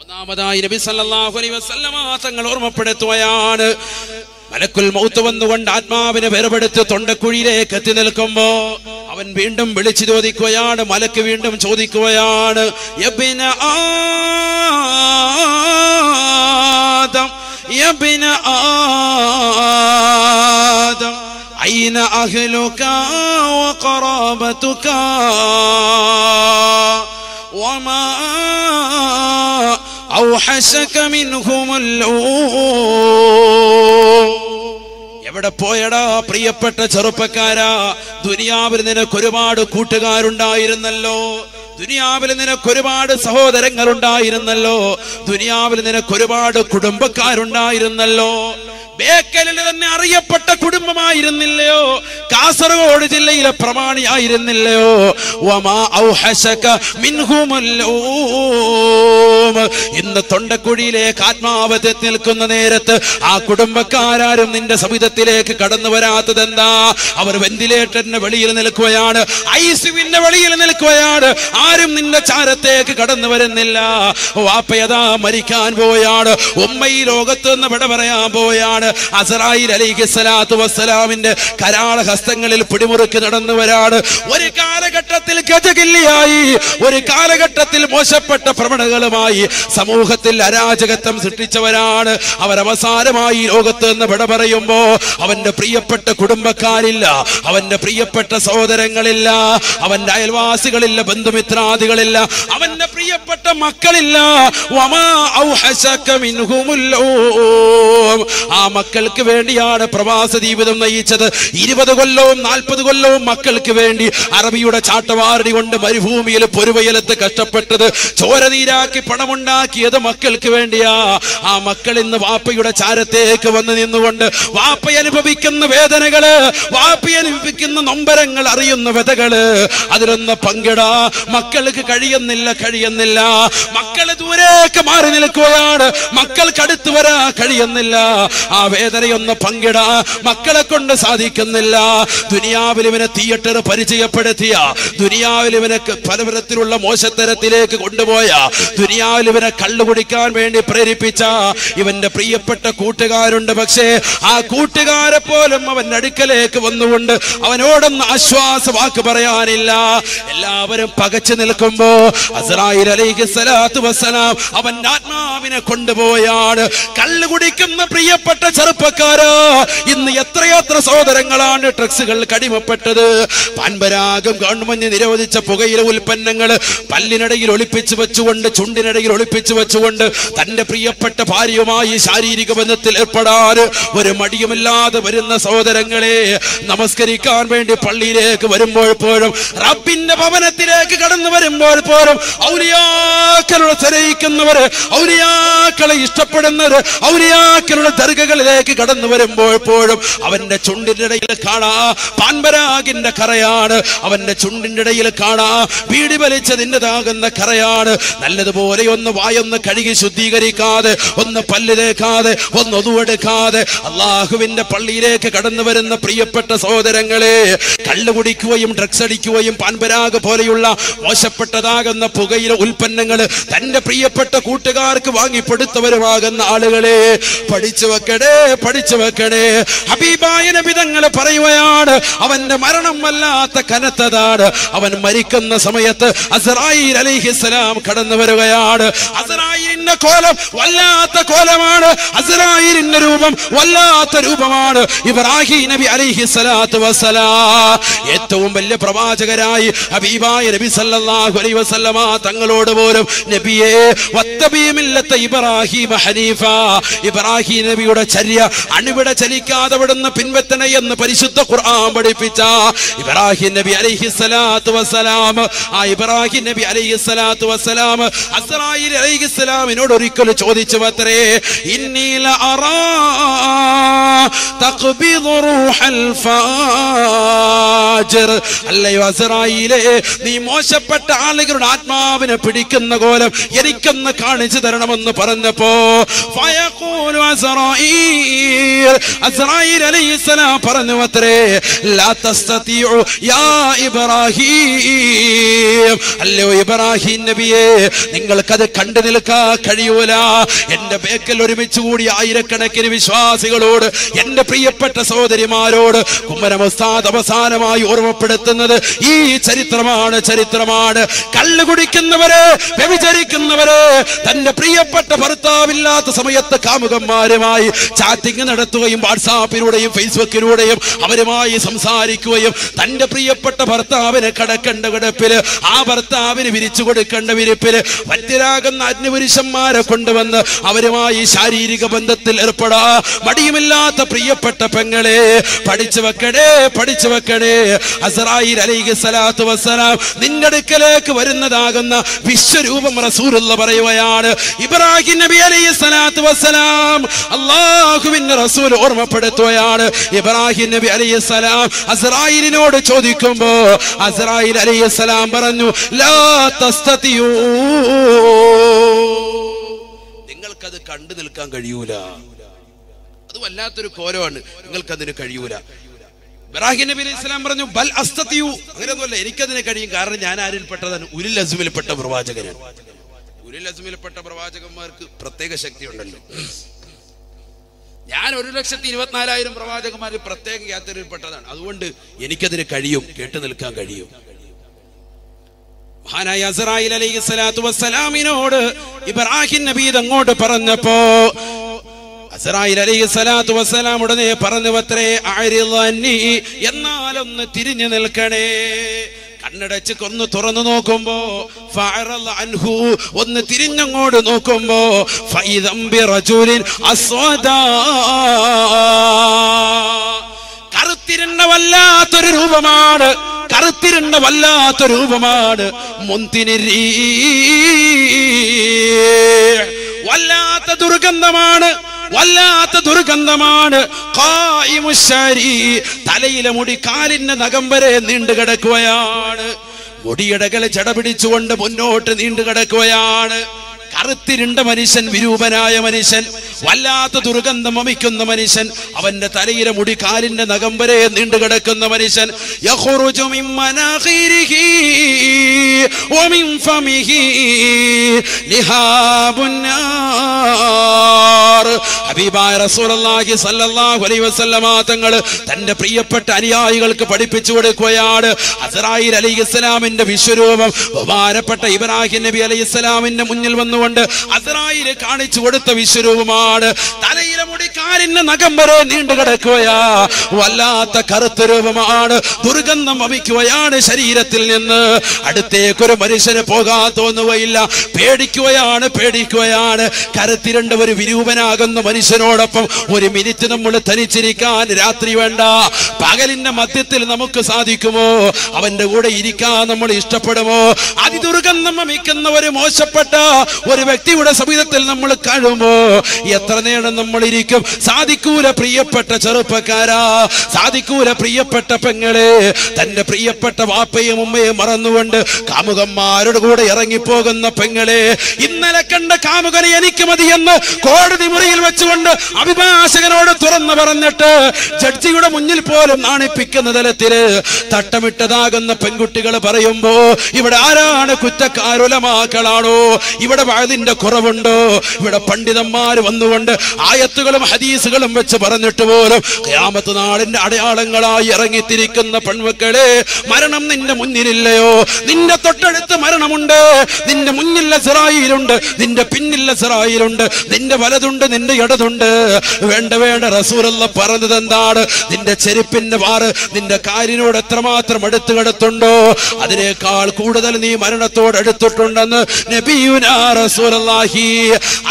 ഒന്നാമതായി നബി സല്ലല്ലാഹു അലൈഹി വസല്ലമ തങ്ങൾ ഓർമ്മപ്പെടുത്തുകയാണ്, മലക്കുൽ മൗത്ത് വന്നുകൊണ്ട് ആത്മാവിനെ വേർപെടുത്ത് തൊണ്ടക്കുഴിയിലേക്ക് എത്തി നിൽക്കുമ്പോ അവൻ വീണ്ടും വിളിച്ചു ചോദിക്കുകയാണ്, മലക്ക് വീണ്ടും ചോദിക്കുകയാണ്, യബ്ന ആദം, യബ്ന ആദം, الذين أهلك وقرابتك وما أوحشك منهم اللؤلؤ എവിടെ പോയടാ പ്രിയപ്പെട്ട ചെറുപ്പക്കാരാ? ദുനിയാവിൽ നിനക്ക് ഒരുപാട് കൂട്ടുകാരുണ്ടായിരുന്നല്ലോ, ദുനിയാവിൽ നിനക്ക് ഒരുപാട് സഹോദരങ്ങളുണ്ടായിരുന്നല്ലോ, ദുനിയാവിൽ നിനക്ക് ഒരുപാട് കുടുംബക്കാരുണ്ടായിരുന്നല്ലോ. ബേക്കലിൽ തന്നെ അറിയപ്പെട്ട കുടുംബമായിരുന്നില്ലയോ? കാസർഗോഡ് ജില്ലയിലെ പ്രമാണിയായിരുന്നില്ലയോ? വമാ ഔഹശക മിൻഹുമല്ലോ. ഇന്ന് തൊണ്ടക്കുഴിയിലേക്ക് ആത്മാവത്തെ നിൽക്കുന്ന നേരത്ത് ആ കുടുംബക്കാരും നിന്റെ സവിധത്തിലേക്ക് കടന്നു വരാത്തത് എന്താ? അവർ വെന്റിലേറ്ററിന്റെ വെളിയിൽ നിൽക്കുകയാണ്, ഐസിയുവിന്റെ വെളിയിൽ നിൽക്കുകയാണ്, ആരും നിന്റെ ചാരത്തേക്ക് കടന്നു വരുന്നില്ല. വാപ്പയതാ മരിക്കാൻ പോയാണ്, ഉമ്മ ഈ ലോകത്ത് നിന്ന് വിട പറയാൻ പോയാണ്, അസ്റായീൽ അലൈഹിസ്സലാത്തു വസ്സലാമിന്റെ കരാള ഹസ്തങ്ങളിൽ പിടിമുറുക്കി നടന്നു വരാണ്. ഒരു കാലഘട്ടത്തിൽ ഗജകില്ലിയായി, ഒരു കാലഘട്ടത്തിൽ മോശപ്പെട്ട പ്രവണതകളുമായി സമൂഹത്തിൽ അരാജകത്വം സൃഷ്ടിച്ചവരാണ് അവർ. അവസാനമായി ലോകത്ത് നിന്ന് വിട പറയുമ്പോ അവന്റെ പ്രിയപ്പെട്ട കുടുംബക്കാരില്ല, അവന്റെ പ്രിയപ്പെട്ട സഹോദരങ്ങളില്ല, അവന്റെ അയൽവാസികളില്ല, ബന്ധുമിത്രാദികളില്ല, അവന്റെ പ്രിയപ്പെട്ട മക്കളില്ല. വമാ ഔഹശക മിൻഹുമുല്ലോ. ആ മക്കൾക്ക് വേണ്ടിയാണ് പ്രവാസ ജീവിതം നയിച്ചത്. 20 കൊല്ലവും 40 കൊല്ലവും മക്കൾക്ക് വേണ്ടി അറബിയുടെ ചാട്ടവാരടി കൊണ്ട് മരുഭൂമിയിൽ പൊരുവയലത്ത് കഷ്ടപ്പെട്ടത്, ചോരനീരാക്കി പണമുണ്ടാക്കിയത് മക്കൾക്ക് വേണ്ടിയാ. ആ മക്കൾ ഇന്ന് വാപ്പയുടെ ചാരത്തേക്ക് വന്ന് നിന്നുകൊണ്ട് വാപ്പ അനുഭവിക്കുന്ന വേദനകള്, വാപ്പ അനുഭവിക്കുന്ന നൊമ്പരങ്ങൾ അറിയുന്ന വ്യതകള്, അതിലൊന്ന് പങ്കിടാ മക്കൾക്ക് കഴിയുന്നില്ല. മക്കള് ദൂരേക്ക് മാറി നിൽക്കുകയാണ്, മക്കൾക്ക് അടുത്ത് വരാ കഴിയുന്നില്ല. ആ വേദനയൊന്ന് പങ്കിടാ മക്കളെ കൊണ്ട് സാധിക്കുന്നില്ല. ദുനിയാവിൽ ഇവനെ തിയേറ്റർ പരിചയപ്പെടുത്തിയ, ദുനിയാവിൽ ഇവനെ പലതരത്തിലുള്ള മോശത്തരത്തിലേക്ക് കൊണ്ടുപോയ, ദുനിയാവിൽ ഇവനെ കള്ളു കുടിക്കാൻ വേണ്ടി പ്രേരിപ്പിച്ച ഇവന്റെ പ്രിയപ്പെട്ട കൂട്ടുകാരുണ്ട്. പക്ഷേ ആ കൂട്ടുകാരെ പോലും അവന്റെ അടുക്കലേക്ക് വന്നുകൊണ്ട് അവനോടൊന്ന് ആശ്വാസവാക്ക് പറയാനില്ല. എല്ലാവരും പകച്ചു നിൽക്കുമ്പോ അസ്റായീൽ അലൈഹിസ്സലാത്തു വസ്സലാം അവന്റെ ആത്മാവിനെ കൊണ്ടുപോയാണ്. കള്ളു കുടിക്കുന്ന പ്രിയപ്പെട്ട ചെറുപ്പക്കാരോ, ഇന്ന് എത്രയെത്ര സഹോദരങ്ങളാണ് ഡ്രഗ്സുകൾക്ക് അടിമപ്പെട്ടത്. പാൻപരാഗം ഗവൺമെന്റ് നിരോധിച്ച പുകയില ഉൽപ്പന്നങ്ങൾ പല്ലിനിടയിൽ ഒളിപ്പിച്ചു വെച്ചുകൊണ്ട്, ചുണ്ടിനിടയിൽ ഒളിപ്പിച്ചു വെച്ചുകൊണ്ട് തന്റെ പ്രിയപ്പെട്ട ഭാര്യയുമായി ശാരീരിക ബന്ധത്തിൽ ഏർപ്പെടാൻ ഒരു മടിയുമില്ലാതെ വരുന്ന സഹോദരങ്ങളെ, നമസ്കരിക്കാൻ വേണ്ടി പള്ളിയിലേക്ക് വരുമ്പോൾ പോലും, റബ്ബിന്റെ ഭവനത്തിലേക്ക് കടന്നു വരുമ്പോൾ പോലും, ഔലിയാക്കളെ സ്നേഹിക്കുന്നവര്, ഔലിയാക്കളെ ഇഷ്ടപ്പെടുന്നവര്, ഔലിയാക്കളുടെ ദർഗകളിലേക്ക് കടന്നു വരുമ്പോൾ പോലും അവന്റെ ചുണ്ടിന്റെ ഇടയിൽ കാണാ പാൻപരാഗിന്റെ കറയാണ്, അവന്റെ ചുണ്ടിന്റെ ഇടയിൽ കാണാ വീടി വലിച്ചതിൻ്റെതാകുന്ന കറയാണ്. നല്ലതുപോലെ ഒന്ന് വായൊന്ന് കഴുകി ശുദ്ധീകരിക്കാതെ, ഒന്ന് പല്ല് തേക്കാതെ, ഒന്ന് ഒതുവെടുക്കാതെ അള്ളാഹുവിന്റെ പള്ളിയിലേക്ക് കടന്നു വരുന്ന പ്രിയപ്പെട്ട സഹോദരങ്ങളെ, കള്ളു കുടിക്കുകയും ഡ്രഗ്സ് അടിക്കുകയും പാൻപരാഗ് പോലെയുള്ള മോശപ്പെട്ടതാകുന്ന പുകയില ഉൽപ്പന്നങ്ങൾ തന്റെ പ്രിയപ്പെട്ട കൂട്ടുകാർക്ക് വാങ്ങിപ്പെടുത്തവരുമാകുന്ന ആളുകളെ പഠിച്ചു വെക്കണേ. ഹബീബായ നബി തങ്ങൾ പറയുകയാണ്, അവന്റെ മരണം വല്ലാത്ത കനത്തതാണ്. അവൻ മരിക്കുന്ന സമയത്ത് അസ്റായീൽ അലൈഹിസ്സലാം കടന്നു വരികയാണ്. അസ്റായീലിന്റെ കോലം വല്ലാത്ത കോലമാണ്, അസ്റായീലിന്റെ രൂപം വല്ലാത്ത രൂപമാണ്. ഇബ്രാഹിം നബി അലൈഹിസ്സലാത്തു വസ്സലാം ഏറ്റവും വലിയ പ്രവാചകരായി ഹബീബായ നബി സല്ലല്ലാഹു അലൈഹി വസല്ലമ തങ്ങളോട് പോലും, നബിയേ വത്തബീ മില്ലത ഇബ്രാഹിം ഹനീഫ, ഇബ്രാഹിം നബിയുടെ ചര്യ അണിവിടെ ചലിക്കാതെ വിടുന്ന പിൻവെത്തണേ എന്ന് പരിശുദ്ധ ഖുർആൻ പഠിപ്പിച്ച ഇബ്രാഹിം നബി അലൈഹിസ്സലാത്തു വസ്സലാം, ആ ഇബ്രാഹിം നബി അലൈഹിസ്സലാത്തു വസ്സലാം അസ്റായീൽ അലൈഹിസ്സലാമിനോട് ഒരിക്കൽ ചോദിച്ചുവത്രേ, ഇന്നി ലഅറാ തഖ്ബിദു റൂഹൽ ഫാജിർ, അല്ലയോ അസ്റായീലേ നീ മോശപ്പെട്ട ആളുകളുടെ ആത്മാവിനെ പിടിക്കുന്ന കോലം എനിക്കൊന്ന് കാണിച്ചു തരണമെന്ന് പറഞ്ഞപ്പോ ഫയഖൂലു അസ്റായീൽ അലൈഹിസ്സലാം പറഞ്ഞു അത്രേ, ലാ തസ്തതിഉ യാ ഇബ്രാഹീം, അല്ലയോ ഇബ്രാഹിം നബിയേ നിങ്ങൾക്കത് കണ്ടു നിൽക്കാൻ കഴിയൂല. എന്റെ ബേക്കൽ ഒരുമിച്ച് കൂടി ആയിരക്കണക്കിന് വിശ്വാസികളോട്, എന്റെ പ്രിയപ്പെട്ട സഹോദരിമാരോട് കുമ്മനം ഉസ്താദ് അവസാനമായി ഓർമ്മപ്പെടുത്തുന്നത് ഈ ചരിത്രമാണ്. കള്ളു കുടിക്കുന്നവരെ, വ്യഭിചരിക്കുന്നവരെ, തന്റെ പ്രിയപ്പെട്ട ഭർത്താവില്ലാത്ത സമയത്ത് കാമുക ദൂതന്മാരുമായി ചാറ്റിംഗ് നടത്തുകയും വാട്സാപ്പിലൂടെയും ഫേസ്ബുക്കിലൂടെയും അവരുമായി സംസാരിക്കുകയും തന്റെ പ്രിയപ്പെട്ട ഭർത്താവിനെ കടക്കേണ്ട കിടപ്പില് ആ ഭർത്താവിന് വിരിച്ചു കൊടുക്കേണ്ട വിരിപ്പില് വറ്റിരാകുന്ന അഗ്നിപുരുഷന്മാരെ കൊണ്ടുവന്ന് അവരുമായി ശാരീരിക ബന്ധത്തിൽ ഏർപ്പെടാ മടിയുമില്ലാത്ത പ്രിയപ്പെട്ട പെങ്ങളെ പഠിച്ചു വെക്കണേ പഠിച്ചു വെക്കണേ. അസ്റായീൽ അലൈഹിസ്സലാത്തു വസ്സലാം നിന്നടുക്കലേക്ക് വരുന്നതാകുന്ന വിശ്വരൂപം റസൂലുള്ള പറയുകയാണ്. ഇബ്രാഹിം നബി അലൈഹിസ്സലാത്തു വസ്സലാം അല്ലാഹുവിന്റെ റസൂൽ ഓർമ്മപ്പെടുത്തുകയാണ്. ഇബ്രാഹിം നബി അലൈഹിസ്സലാം അസ്റായീലിനോട് ചോദിക്കുമ്പോൾ അസ്റായീൽ അലൈഹിസ്സലാം പറഞ്ഞു, ലാ തസ്തതിയൂ, നിങ്ങൾക്കത് കണ്ടു നിൽക്കാൻ കഴിയൂല. അത് വല്ലാത്തൊരു കോലമാണ്, നിങ്ങൾക്കതിന് കഴിയൂല. ഇബ്രാഹിം നബി അലൈഹി സ്വലാം പറഞ്ഞു, ബൽ അസ്തതിയു, അങ്ങനെയൊന്നുമല്ല, എനിക്കതിനെ കഴിയും. കാരണം ഞാൻ ആരിൽ പെട്ടതാണ്? ഉലുൽ അസ്മിൽപ്പെട്ട പ്രവാചകനാണ്. ഉലുൽ അസ്മിൽപ്പെട്ട പ്രവാചകന്മാർക്ക് പ്രത്യേക ശക്തി ഉണ്ടല്ലോ. ഞാൻ 1,24,000 പ്രവാചകന്മാരിൽ പ്രത്യേക യാത്രയിൽ പെട്ടതാണ്. അതുകൊണ്ട് എനിക്കതിന് കഴിയും, കേട്ടു നിൽക്കാൻ കഴിയും. മഹാനായ അസ്റായീൽ അലൈഹി സ്വലാത്തു വസ്സലാമിനോട് ഇബ്രാഹിം നബി അങ്ങോട്ട് പറഞ്ഞപ്പോ അസ്റായീൽ അലൈഹിസ്സലാത്തു വസ്സലാം ഉടനെ പറഞ്ഞുവത്രേ, അരിളനി, എന്നാലൊന്ന് തിരിഞ്ഞു നിൽക്കണേ. കണ്ണടച്ച് കൊന്ന് തുറന്നു നോക്കുമ്പോ ഫഅറല അൻഹു, ഒന്ന് തിരിഞ്ഞങ്ങോട്ട് നോക്കുമ്പോ ഫൈദം ബിറജുലിൻ അസ്വദാ, കറുത്തിരുന്ന വല്ലാത്തൊരു രൂപമാണ്, കറുത്തിരുന്ന വല്ലാത്തൊരു രൂപമാണ്. മുന്തിനിരീ, വല്ലാത്ത ദുർഗന്ധമാണ്, വല്ലാത്ത ദുർഗന്ധമാണ്. തലയിലെ മുടി കാലിന്റെ നഖം വരെ നീണ്ടു കിടക്കുകയാണ്, മുടിയിടകളെ ചടപിടിച്ചുകൊണ്ട് മുന്നോട്ട് നീണ്ടു കിടക്കുകയാണ്. കറുത്തിരുണ്ട മനുഷ്യൻ, വിരൂപനായ മനുഷ്യൻ, വല്ലാത്ത ദുർഗന്ധം വമിക്കുന്ന മനുഷ്യൻ, അവന്റെ തലയിലെ മുടി കാലിന്റെ നഖം വരെ നീണ്ടു കിടക്കുന്ന മനുഷ്യൻ. യഖുറുജു മിൻ മനാഖിരിഹി വമിൻ ഫമിഹി ലിഹാബുൻ നാർ. ഹബീബായ റസൂലുള്ളാഹി സ്വല്ലല്ലാഹു അലൈഹി വസല്ലമ തങ്ങൾ തന്റെ പ്രിയപ്പെട്ട അനുയായികൾക്ക് പഠിപ്പിച്ചു കൊടുക്കുകയാണ്. അസ്റായീൽ അലൈഹിസ്സലാമിന്റെ വിശ്വരൂപം ബഹുമാനപ്പെട്ട ഇബ്രാഹിം നബി അലൈഹിസ്സലാമിന്റെ മുന്നിൽ വന്നുകൊണ്ട് അസ്റായീൽ കാണിച്ചു കൊടുത്ത വിശ്വരൂപമാണ്. തലയിലെ മുടി കാലിന്റെ നഖം വരെ നീണ്ടു കിടക്കുകയാ, വല്ലാത്ത കറുത്ത രൂപമാണ്, ദുർഗന്ധം വമിക്കുകയാണ് ശരീരത്തിൽ നിന്ന്. അടുത്തേക്കൊരു മനുഷ്യന് പോകാൻ തോന്നുകയില്ല, പേടിക്കുകയാണ് പേടിക്കുകയാണ്. കറുത്തിരണ്ട ഒരു വിരൂപനാകുന്ന മനുഷ്യനോടൊപ്പം ഒരു മിനിറ്റ് നമ്മൾ തനിച്ചിരിക്കാൻ രാത്രി വേണ്ട. പകലിന്റെ മധ്യത്തിൽ നമുക്ക് സാധിക്കുമോ? അവന്റെ കൂടെ ഇരിക്കാൻ നമ്മൾ ഇഷ്ടപ്പെടുമോ? അതിദുർഗന്ധം വമിക്കുന്ന ഒരു മോശപ്പെട്ട ഒരു വ്യക്തിയുടെ സമീപത്തിൽ നമ്മൾ കഴിയുമോ? എത്ര നേരം നമ്മൾ ഇരിക്കും? സാധിക്കൂല പ്രിയപ്പെട്ട ചെറുപ്പക്കാരാ, സാധിക്കൂല പ്രിയപ്പെട്ട പെങ്ങളെ. തന്റെ പ്രിയപ്പെട്ട വാപ്പയും ഉമ്മയും മറന്നുകൊണ്ട് കാമുകന്മാരുടെ കൂടെ ഇറങ്ങിപ്പോകുന്ന പെങ്ങളെ, ഇന്നലെ കണ്ട കാമുകനെ എനിക്ക് മതിയെന്ന് കോടതി മുറിയിൽ വെച്ചുകൊണ്ട് അഭിഭാഷകനോട് തുറന്നു പറഞ്ഞിട്ട് ജഡ്ജിയുടെ മുന്നിൽ പോലും നാണിപ്പിക്കുന്ന തലത്തില് തട്ടമിട്ടതാകുന്ന പെൺകുട്ടികൾ പറയുമ്പോ, ഇവിടെ ആരാണ് കുറ്റക്കാരുലമാക്കളാണോ? ഇവിടെ വഅദിന്റെ കുറവുണ്ടോ? ഇവിടെ പണ്ഡിതന്മാര് വന്നുകൊണ്ട് ആയത്തുകളും ഹദീസുകളും വെച്ച് പറഞ്ഞിട്ട് പോലും ഖിയാമത്ത് നാളിന്റെ അടയാളങ്ങളായി ഇറങ്ങിത്തിരിക്കുന്ന പെൺമക്കളെ, മരണം നിന്റെ മുന്നിലില്ലയോ? നിന്റെ തൊട്ടടുത്ത് മരണമുണ്ട്, നിന്റെ മുന്നിൽ അസ്റായീലുണ്ട്, നിന്റെ പിന്നിൽ അസ്റായീലുണ്ട്, നിന്റെ വലതുണ്ട്, നിന്റെ ഇടതുണ്ട്. വേണ്ട വേണ്ട, റസൂലുള്ള പറഞ്ഞത് എന്താണ്? നിന്റെ ചെരുപ്പിന്റെ വാറ് നിന്റെ കാലിനോട് എത്രമാത്രം അടുത്ത് കിടത്തുണ്ടോ അതിനേക്കാൾ കൂടുതൽ നീ മരണത്തോട് അടുത്തിട്ടുണ്ടെന്ന് നബിയുനാ റസൂലുള്ളാഹി.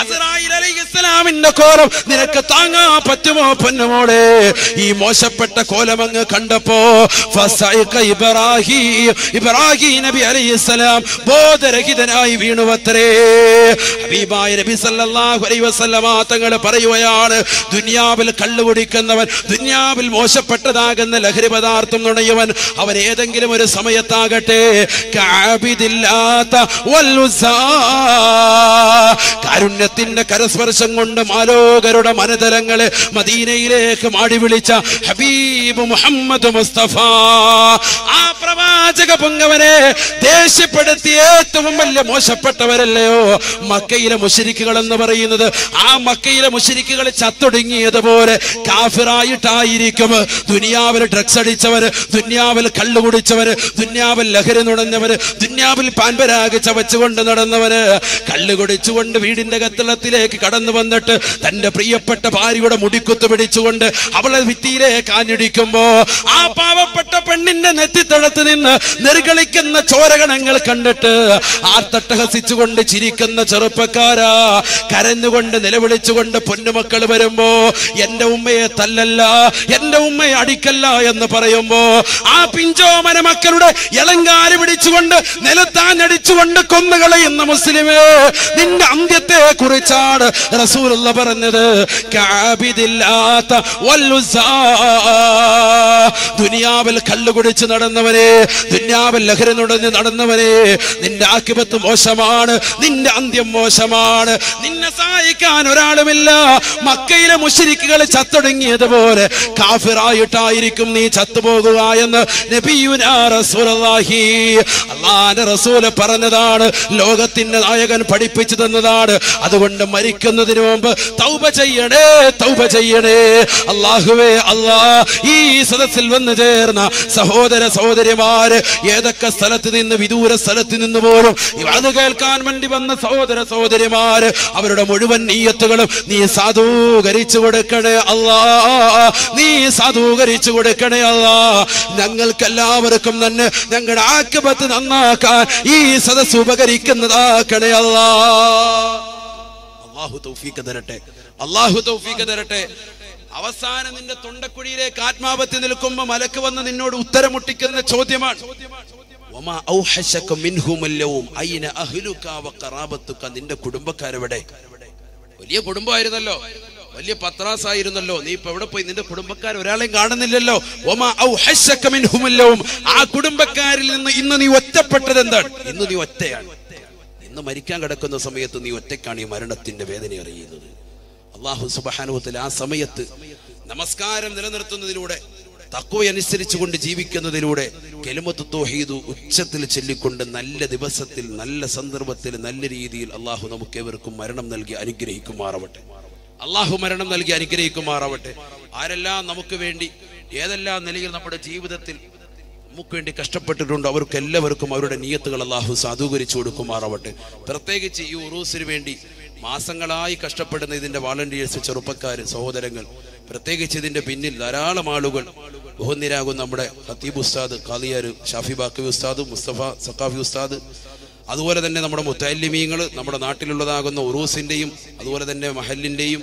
അസ്റായീൽ അലൈഹിസ്സലാമിന്റെ കോലം നിനക്ക് താങ്ങാൻ പറ്റുമോ പൊന്നുമോളെ? ഈ മോശപ്പെട്ട കോലം അങ്ങ് കണ്ടപ്പോ ഫസൈഖ ഇബ്രാഹിം, ഇബ്രാഹിം നബി അലൈഹിസ്സലാം ബോധരഹിതനായി വീണുവത്രേ. ഹബീബായ നബി സല്ലല്ലാഹു അലൈഹി വസല്ലമ തങ്ങൾ പറയുകയാണ്, ദുനിയാവിൽ കള്ളു കുടിക്കുന്നവൻ, ദുനിയാവിൽ മോശപ്പെട്ടതാകുന്ന ലഹരി പദാർത്ഥം നുണയുവൻ, അവൻ ഏതെങ്കിലും ഒരു സമയത്താകട്ടെ കാരുണ്യത്തിന്റെ കരസ്പർശം കൊണ്ട് മാലോകരുടെ മനതലങ്ങളെ മദീനയിലേക്ക് മാടി വിളിച്ച ഹബീബ് മുഹമ്മദ് മുസ്തഫ, ആ പ്രവാചക പൊങ്ങവനെ ദേഷ്യപ്പെടുത്തി ഏറ്റവും വലിയ മോശപ്പെട്ടവരല്ലയോ മക്കയിലെ മുശ്രിക്കുകൾ എന്ന് പറയുന്നത്? ആ മക്കയിലെ മുശ്രിക്കുകൾ ചത്തൊടുങ്ങിയതുപോലെ കാഫിറായിട്ടായിരിക്കും ദുനിയാവിൽ ഡ്രഗ്സ് അടിച്ചവർ, ദുനിയാവിൽ കള്ളു കുടിച്ചവർ, ദുനിയാവിൽ ലഹരി നുണഞ്ഞവർ, ദുനിയാവിൽ പാൻപരാഗ് ചവച്ചുകൊണ്ട് നടന്നവർ, കള്ളു കുടിച്ചുകൊണ്ട് വീടിന്റെ കത്തളത്തിലേക്ക് കടന്നു വന്നിട്ട് തന്റെ പ്രിയപ്പെട്ട ഭാര്യയുടെ മുടിക്കുത്ത് പിടിച്ചുകൊണ്ട് അവളെ ഭിത്തിയിലേക്ക് ആഞ്ഞടിക്കുമ്പോ ആ പാവപ്പെട്ട പെണ്ണിന്റെ നെറ്റിത്തടത്ത് നിന്ന് നിർഗളിക്കുന്ന ചോരകണങ്ങൾ കണ്ടിട്ട് ആർത്തട്ടഹസിച്ചുകൊണ്ട് ചിരിക്കുന്ന ചെറുപ്പക്കാരാ കരഞ്ഞുകൊണ്ട് നിലവിളിച്ചുകൊണ്ട് പൊന്നുമക്കൾ വരുമ്പോ എന്റെ ഉമ്മയെ തല്ലല്ല, എന്റെ ഉമ്മയെ അടിക്കല്ല എന്ന് പറയുമ്പോ ആ പിഞ്ചോമന മക്കളുടെ ഇളങ്കാല് പിടിച്ചുകൊണ്ട് നിലത്താഞ്ഞടിച്ചുകൊണ്ട് കൊന്നുകളയുന്ന മുസ്ലിമേ, നിന്റെ അന്ത്യത്തെ കുറിച്ചാണ് റസൂലുള്ള പറഞ്ഞത്. ദുനിയാവിൽ കള്ളു കുടിച്ച് നടന്നവനെ, ദുനിയാവിൽ ലഹരി നുടഞ്ഞ് നടന്നവനെ, നിന്റെ ആഖിബത്ത് മോശമാണ്, നിന്റെ അന്ത്യം മോശമാണ്, നിന്നെ സഹായിക്കാൻ ഒരാളുമില്ല. മക്കയിലെ മുശ്രിക്കുകൾ ചത്തൊടുങ്ങിയതുപോലെ കാഫിറായിട്ടായിരിക്കും നീ ചത്തുപോകുക എന്ന് നബിയുനാ റസൂലുള്ളാഹി അല്ലാഹുവിന്റെ റസൂല് പറഞ്ഞതാണ്, ലോകത്തിന്റെ നായകൻ പഠിപ്പിച്ചു തന്നതാണ്. അതുകൊണ്ട് മരിക്കുന്നതിന് മുമ്പ് തൗബ ചെയ്യണേ, തൗബ ചെയ്യണേ. അല്ലാഹുവേ അല്ലാഹ്, ഈ സദസ്സിൽ വന്നു ചേർന്ന സഹോദര സഹോദരിമാര്, ഏതൊക്കെ സ്ഥലത്ത് നിന്ന്, വിദൂര സ്ഥലത്ത് നിന്ന് പോലും അത് കേൾക്കാൻ വേണ്ടി വന്ന സഹോദര സഹോദരിമാര്, അവരുടെ മുഴുവൻ നീയത്തുകളും നീ സാധൂകരിച്ചു കൊടുക്കണേ അല്ലാഹ്, നീ സാധൂകരിച്ചു കൊടുക്കണേ അല്ലാഹ്. ഞങ്ങൾക്കെല്ലാവർക്കും തന്നെ ഞങ്ങളുടെ ആഖിബത്ത് നന്നാക്കാൻ ഈ സദസ്സ് ഉപകരിക്കുന്നതാക്കണേ അല്ലാഹ്. അല്ലാഹു തൗഫീഖ് തരട്ടെ, അല്ലാഹു തൗഫീഖ് തരട്ടെ. അവസാനം നിന്റെ തൊണ്ടക്കുഴിയിലേക്ക് ആത്മാവത്തി നിൽക്കുമ്പോ മലക്ക് വന്ന് നിന്നോട് ഉത്തരം മുട്ടിക്കുന്ന ചോദ്യമാണ് നിന്റെ കുടുംബക്കാരെവിടെ. വലിയ കുടുംബമായിരുന്നല്ലോ, വലിയ പത്രാസായിരുന്നല്ലോ, നീ ഇപ്പൊ എവിടെ പോയി? നിന്റെ കുടുംബക്കാർ ഒരാളെയും കാണുന്നില്ലല്ലോ. ആ കുടുംബക്കാരിൽ നിന്ന് ഇന്ന് നീ ഒറ്റപ്പെട്ടത് എന്താണ്? ഇന്ന് നീ ഒറ്റയാണ്. ഇന്ന് മരിക്കാൻ കിടക്കുന്ന സമയത്ത് നീ ഒറ്റയ്ക്കാണ് ഈ മരണത്തിന്റെ വേദന അറിയുന്നത്. അല്ലാഹു സുബ്ഹാനഹു വ തആല ആ സമയത്ത് നമസ്കാരം നിലനിർത്തുന്നതിലൂടെ, തഖ്വ അനുസരിച്ചുകൊണ്ട് ജീവിക്കുന്നതിലൂടെ, കലിമത്തു തൗഹീദ് ഉച്ചത്തിൽ ചൊല്ലിക്കൊണ്ട് നല്ല ദിവസത്തിൽ, നല്ല സന്ദർഭത്തിൽ, നല്ല രീതിയിൽ അല്ലാഹു നമുക്കേവർക്കും മരണം നൽകി അനുഗ്രഹിക്കുമാറാവട്ടെ. അല്ലാഹു മരണം നൽകി അനുഗ്രഹിക്കുമാറാവട്ടെ. ആരെല്ലാം നമുക്ക് വേണ്ടി ഏതെല്ലാം നിലയിൽ നമ്മുടെ ജീവിതത്തിൽ നമുക്ക് വേണ്ടി കഷ്ടപ്പെട്ടിട്ടുണ്ടോ അവർക്കെല്ലാവർക്കും അവരുടെ നിയത്തുകൾ അല്ലാഹു സാധൂകരിച്ചു കൊടുക്കുമാറാവട്ടെ. പ്രത്യേകിച്ച് ഈ ഉറൂസിന് വേണ്ടി മാസങ്ങളായി കഷ്ടപ്പെടുന്ന ഇതിന്റെ വാളണ്ടിയേഴ്സ്, ചെറുപ്പക്കാർ, സഹോദരങ്ങൾ, പ്രത്യേകിച്ച് ഇതിന്റെ പിന്നിൽ ധാരാളം ആളുകൾ ബഹുനിരാകും. നമ്മുടെ ഹത്തീബ് ഉസ്താദ്, ഖാദിയാർ ഷാഫി ബാക്കി ഉസ്താദ്, മുസ്തഫ സഖാഫി ഉസ്താദ്, അതുപോലെ തന്നെ നമ്മുടെ മുത്തല്ലിമീങ്ങൾ, നമ്മുടെ നാട്ടിലുള്ളതാകുന്ന ഉറൂസിന്റെയും അതുപോലെ തന്നെ മഹലിന്റെയും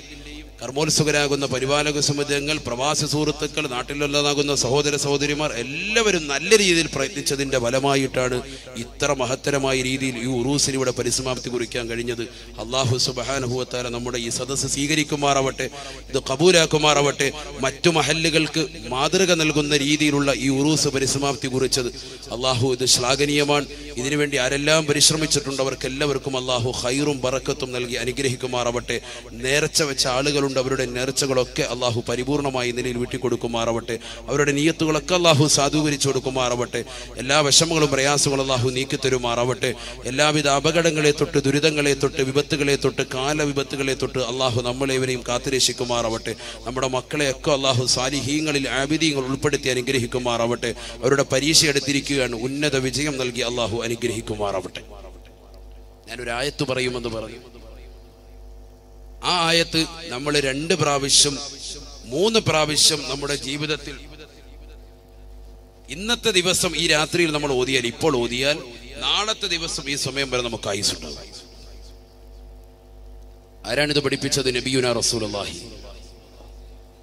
കർമ്മോത്സുകരാകുന്ന പരിപാലക സമിതികൾ, പ്രവാസി സുഹൃത്തുക്കൾ, നാട്ടിലുള്ളതാകുന്ന സഹോദര സഹോദരിമാർ എല്ലാവരും നല്ല രീതിയിൽ പ്രയത്നിച്ചതിൻ്റെ ഫലമായിട്ടാണ് ഇത്ര മഹത്തരമായ രീതിയിൽ ഈ ഉറൂസിന് ഇവിടെ പരിസമാപ്തി കുറിക്കാൻ കഴിഞ്ഞത്. അല്ലാഹു സുബ്ഹാനഹു വ തആല നമ്മുടെ ഈ സദസ്സ് സ്വീകരിക്കുമാറാവട്ടെ, ഇത് കബൂലാക്കുമാറാവട്ടെ. മറ്റു മഹല്ലുകൾക്ക് മാതൃക നൽകുന്ന രീതിയിലുള്ള ഈ ഉറൂസ് പരിസമാപ്തി കുറിച്ചത് അല്ലാഹു ഇത് ശ്ലാഘനീയമാണ്. ഇതിനുവേണ്ടി ആരെല്ലാം പരിശ്രമിച്ചിട്ടുണ്ട് അവർക്കെല്ലാവർക്കും അല്ലാഹു ഖൈറും ബറക്കത്തും നൽകി അനുഗ്രഹിക്കുമാറാവട്ടെ. നേർച്ച വെച്ച ആളുകളുണ്ട്, അവരുടെ നേർച്ചകളൊക്കെ അല്ലാഹു പരിപൂർണമായി നിലയിൽ വീട്ടിക്കൊടുക്കുമാറാവട്ടെ. അവരുടെ നിയത്തുകളൊക്കെ അല്ലാഹു സാധൂകരിച്ചു കൊടുക്കുമാറാവട്ടെ. എല്ലാ വിഷമങ്ങളും പ്രയാസങ്ങളും അല്ലാഹു നീക്കിത്തരുമാറാവട്ടെ. എല്ലാവിധ അപകടങ്ങളെ തൊട്ട്, ദുരിതങ്ങളെ തൊട്ട്, വിപത്തുകളെ തൊട്ട്, കാലവിപത്തുകളെ തൊട്ട് അല്ലാഹു നമ്മളെവരെയും കാത്തുരക്ഷിക്കുമാറാവട്ടെ. നമ്മുടെ മക്കളെയൊക്കെ അല്ലാഹു സാലിഹീങ്ങളിൽ, ആബിദീങ്ങൾ ഉൾപ്പെടുത്തി അനുഗ്രഹിക്കുമാറാവട്ടെ. അവരുടെ പരീക്ഷ എടുത്തിരിക്കുകയാണ്, ഉന്നത വിജയം നൽകി അല്ലാഹു അനുഗ്രഹിക്കുമാറാവട്ടെ. ഞാനൊരു ആയത്ത് പറയുമെന്ന് പറഞ്ഞു. ആ ആയത്ത് നമ്മൾ 2 പ്രാവശ്യം 3 പ്രാവശ്യം നമ്മുടെ ജീവിതത്തിൽ ഇന്നത്തെ ദിവസം ഈ രാത്രിയിൽ നമ്മൾ ഓതിയാൽ, ഇപ്പോൾ ഓതിയാൽ നാളത്തെ ദിവസം ഈ സമയം വരെ നമുക്ക് ആയുസ്സുണ്ടാകും. ആരാണിത് പഠിപ്പിച്ചത്? നബിയുനാ റസൂലുള്ളാഹി.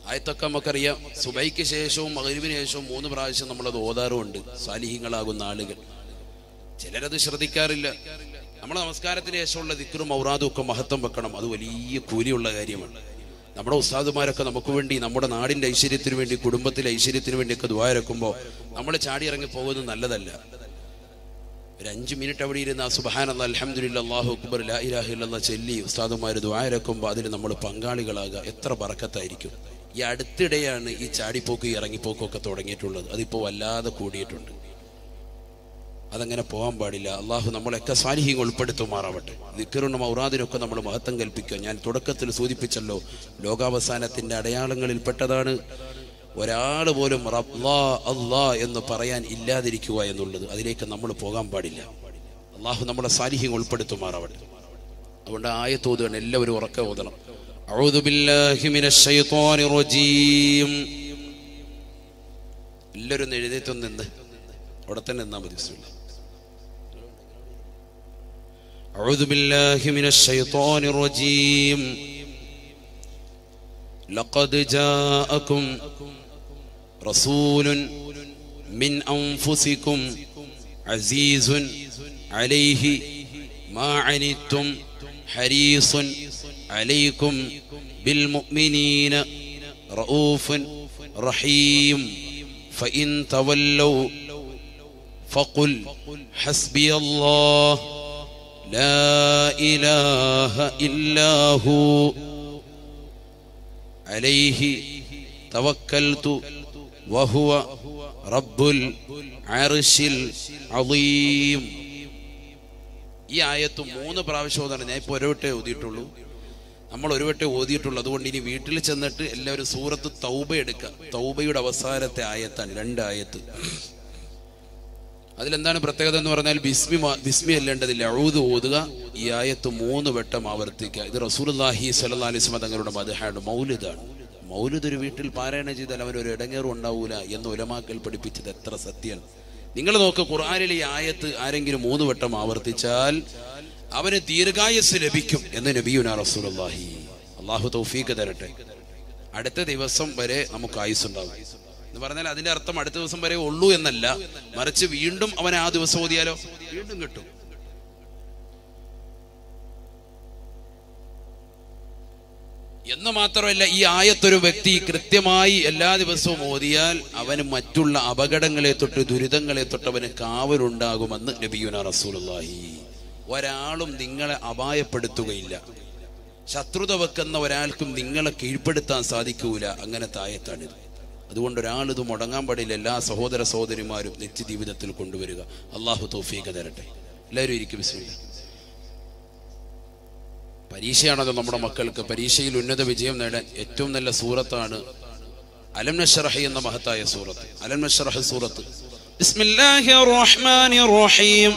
ആയത്തൊക്കെ നമുക്കറിയാം. സുബൈക്ക് ശേഷവും മഗ്‌രിബിന് ശേഷവും 3 പ്രാവശ്യം നമ്മളത് ഓതാറുമുണ്ട്. സാലിഹീങ്ങളാകുന്ന ആളുകൾ ചിലരത് ശ്രദ്ധിക്കാറില്ല. നമ്മുടെ നമസ്കാരത്തിന് ശേഷമുള്ള ദിക്റും ഔറാദും ഒക്കെ മഹത്വം വെക്കണം. അത് വലിയ കൂലിയുള്ള കാര്യമാണ്. നമ്മുടെ ഉസ്താദുമാരൊക്കെ നമുക്ക് വേണ്ടി, നമ്മുടെ നാടിൻ്റെ ഐശ്വര്യത്തിന് വേണ്ടി, കുടുംബത്തിലെ ഐശ്വര്യത്തിന് വേണ്ടിയൊക്കെ ദുആ ഇറക്കുമ്പോൾ നമ്മൾ ചാടി ഇറങ്ങി പോകുന്നത് നല്ലതല്ല. ഒരു 5 മിനിറ്റ് അവിടെ ഇരുന്ന് ആ സുബ്ഹാനല്ലാഹ്, അൽഹംദുലില്ലാഹ്, അല്ലാഹു അക്ബർ, ലാ ഇലാഹ ഇല്ലല്ലാഹ് ചൊല്ലി ഉസ്താദുമാർ ദുആ ഇറക്കുമ്പോൾ അതിൽ നമ്മൾ പങ്കാളികളാകുക. എത്ര ബറക്കത്തായിരിക്കും. ഈ അടുത്തിടെയാണ് ഈ ചാടിപ്പോക്ക്, ഇറങ്ങിപ്പോക്കൊക്കെ തുടങ്ങിയിട്ടുള്ളത്. അതിപ്പോൾ വല്ലാതെ കൂടിയിട്ടുണ്ട്. അതങ്ങനെ പോകാൻ പാടില്ല. അള്ളാഹു നമ്മളൊക്കെ സാലിഹ്യങ്ങൾ ഉൾപ്പെടുത്തുമാറാവട്ടെ. ദിക്റും ഔറാദിനൊക്കെ നമ്മൾ മഹത്വം കൽപ്പിക്കുക. ഞാൻ തുടക്കത്തിൽ സൂചിപ്പിച്ചല്ലോ, ലോകാവസാനത്തിൻ്റെ അടയാളങ്ങളിൽ പെട്ടതാണ് ഒരാൾ പോലും റബ്ബാ അള്ളാ എന്ന് പറയാൻ ഇല്ലാതിരിക്കുക എന്നുള്ളത്. അതിലേക്ക് നമ്മൾ പോകാൻ പാടില്ല. അള്ളാഹു നമ്മളെ സാലിഹ്യങ്ങൾ ഉൾപ്പെടുത്തുമാറാവട്ടെ. അതുകൊണ്ട് ആയത്ത് ഓതുകയാണ്, എല്ലാവരും ഉറക്കെ ഓതണം. അഊദു ബില്ലാഹി മിനശ് ശൈത്വാനിർ റജീം. എല്ലാവരും ഒന്ന് എഴുന്നേറ്റൊന്ന് നിന്ന് അവിടെ തന്നെ നിന്നാൽ മതി. أعوذ بالله من الشيطان الرجيم لقد جاءكم رسول من أنفسكم عزيز عليه ما عنتم حريص عليكم بالمؤمنين رؤوف رحيم فإن تولوا فقل حسبي الله لا إله إلا هو عليه توكلت وهو رب العرش العظيم. ഈ ആയത്ത് 3 പ്രാവശ്യം ഓതാണ്. ഞാൻ ഇപ്പോൾ ഒരുവട്ടേ ഓതിയിട്ടുള്ളൂ, നമ്മൾ ഒരുവട്ടേ ഓതിയിട്ടുള്ളൂ. അതുകൊണ്ട് ഇനി വീട്ടിൽ ചെന്നിട്ട് എല്ലാവരും സൂറത്ത് തൗബ എടുക്കുക. തൗബയുടെ അവസാനത്തെ ആയത്താണ്, 2 ആയത്ത്. അതിലെന്താണ് പ്രത്യേകത എന്ന് പറഞ്ഞാൽ ബിസ്മി അല്ലേണ്ടതില്ല, ഔദു ഓതുക. ഈ ആയത്ത് 3 വട്ടം ആവർത്തിക്കുക. ഇത് റസൂലുള്ളാഹി സ്വല്ലല്ലാഹി അലൈഹി വസല്ലം തങ്ങളുടെ മദ്ഹയാണ്, മൗലിദാണ്. മൗലിദ് ഒരു വീട്ടിൽ പാരായണം ചെയ്താൽ അവനൊരു ഇടങ്ങേറും ഉണ്ടാവൂല എന്ന് ഉലമാക്കൾ പഠിപ്പിച്ചത് എത്ര സത്യമാണ്. നിങ്ങൾ നോക്കുക, ഖുർആനിൽ ഈ ആയത്ത് ആരെങ്കിലും 3 വട്ടം ആവർത്തിച്ചാൽ അവന് ദീർഘായുസ് ലഭിക്കും എന്ന് നബിയുനാ റസൂലുള്ളാഹി. അല്ലാഹു തൗഫീഖ് തരട്ടെ. അടുത്ത ദിവസം വരെ നമുക്ക് ആയുസ് ഉണ്ടാവും എന്ന് പറഞ്ഞാൽ അതിന്റെ അർത്ഥം അടുത്ത ദിവസം വരെ ഉള്ളൂ എന്നല്ല, മറിച്ച് വീണ്ടും അവൻ ആ ദിവസം ഓതിയാലോ വീണ്ടും കിട്ടും. എന്ന് മാത്രമല്ല, ഈ ആയത്തൊരു വ്യക്തി കൃത്യമായി എല്ലാ ദിവസവും ഓതിയാൽ അവന് മറ്റുള്ള അപകടങ്ങളെ തൊട്ട് ദുരിതങ്ങളെ തൊട്ട് അവന് കാവലുണ്ടാകുമെന്ന് നബിയുനാ റസൂലുള്ളാഹി. ഒരാളും നിങ്ങളെ അപായപ്പെടുത്തുകയില്ല, ശത്രുത വെക്കുന്ന ഒരാൾക്കും നിങ്ങളെ കീഴ്പ്പെടുത്താൻ സാധിക്കൂല. അങ്ങനത്തെ ആയത്താണിത്. അതുകൊണ്ട് ഒരാളിത് മുടങ്ങാൻ പാടില്ല. എല്ലാ സഹോദര സഹോദരിമാരും നിത്യ ജീവിതത്തിൽ കൊണ്ടുവരിക. അള്ളാഹു തൗഫീഖ് തരട്ടെ. എല്ലാവരും ഇരിക്കും. ബിസ്മില്ലാ. പരീക്ഷയാണല്ലോ നമ്മുടെ മക്കൾക്ക്. പരീക്ഷയിൽ ഉന്നത വിജയം നേടാൻ ഏറ്റവും നല്ല സൂറത്താണ് അലം നശ്റഹ് എന്ന മഹത്തായ സൂറത്ത്. അലം നശ്റഹ് സൂറത്ത് ബിസ്മില്ലാഹിർ റഹ്മാനിർ റഹീം.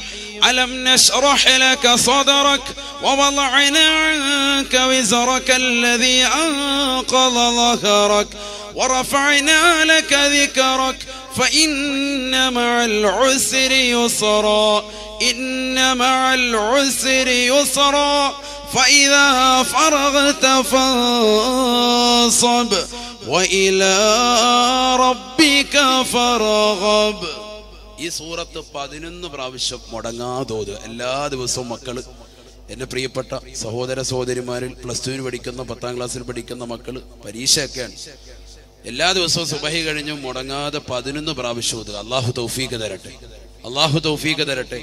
അലം നശ്റഹ് ലക സദറക വവളഅനാ അൻക വിസ്റകല്ലദീ അൻഖദ ളഹറക ورفعنا لك ذكرك فإن مع العسر يسرا إن مع العسر يسرا فإذا فرغت فانصب وإلى ربك فارغب. ഈ സൂറത്ത് 11 പ്രാവശ്യം മുടങ്ങാതോത് എല്ലാ ദിവസവും മക്കൾ. എൻ്റെ പ്രിയപ്പെട്ട സഹോദര സഹോദരിമാരിൽ പ്ലസ് 2 പഠിക്കുന്ന 10ാം ക്ലാസ്സിൽ പഠിക്കുന്ന മക്കൾ പരീക്ഷയൊക്കെയാണ്. എല്ലാ ദിവസവും സുബഹി കഴിഞ്ഞും മുടങ്ങാതെ 11 പ്രാവശ്യം ഓതുക. അള്ളാഹു തൗഫീഖ് തരട്ടെ. അള്ളാഹു തൗഫീഖ് തരട്ടെ.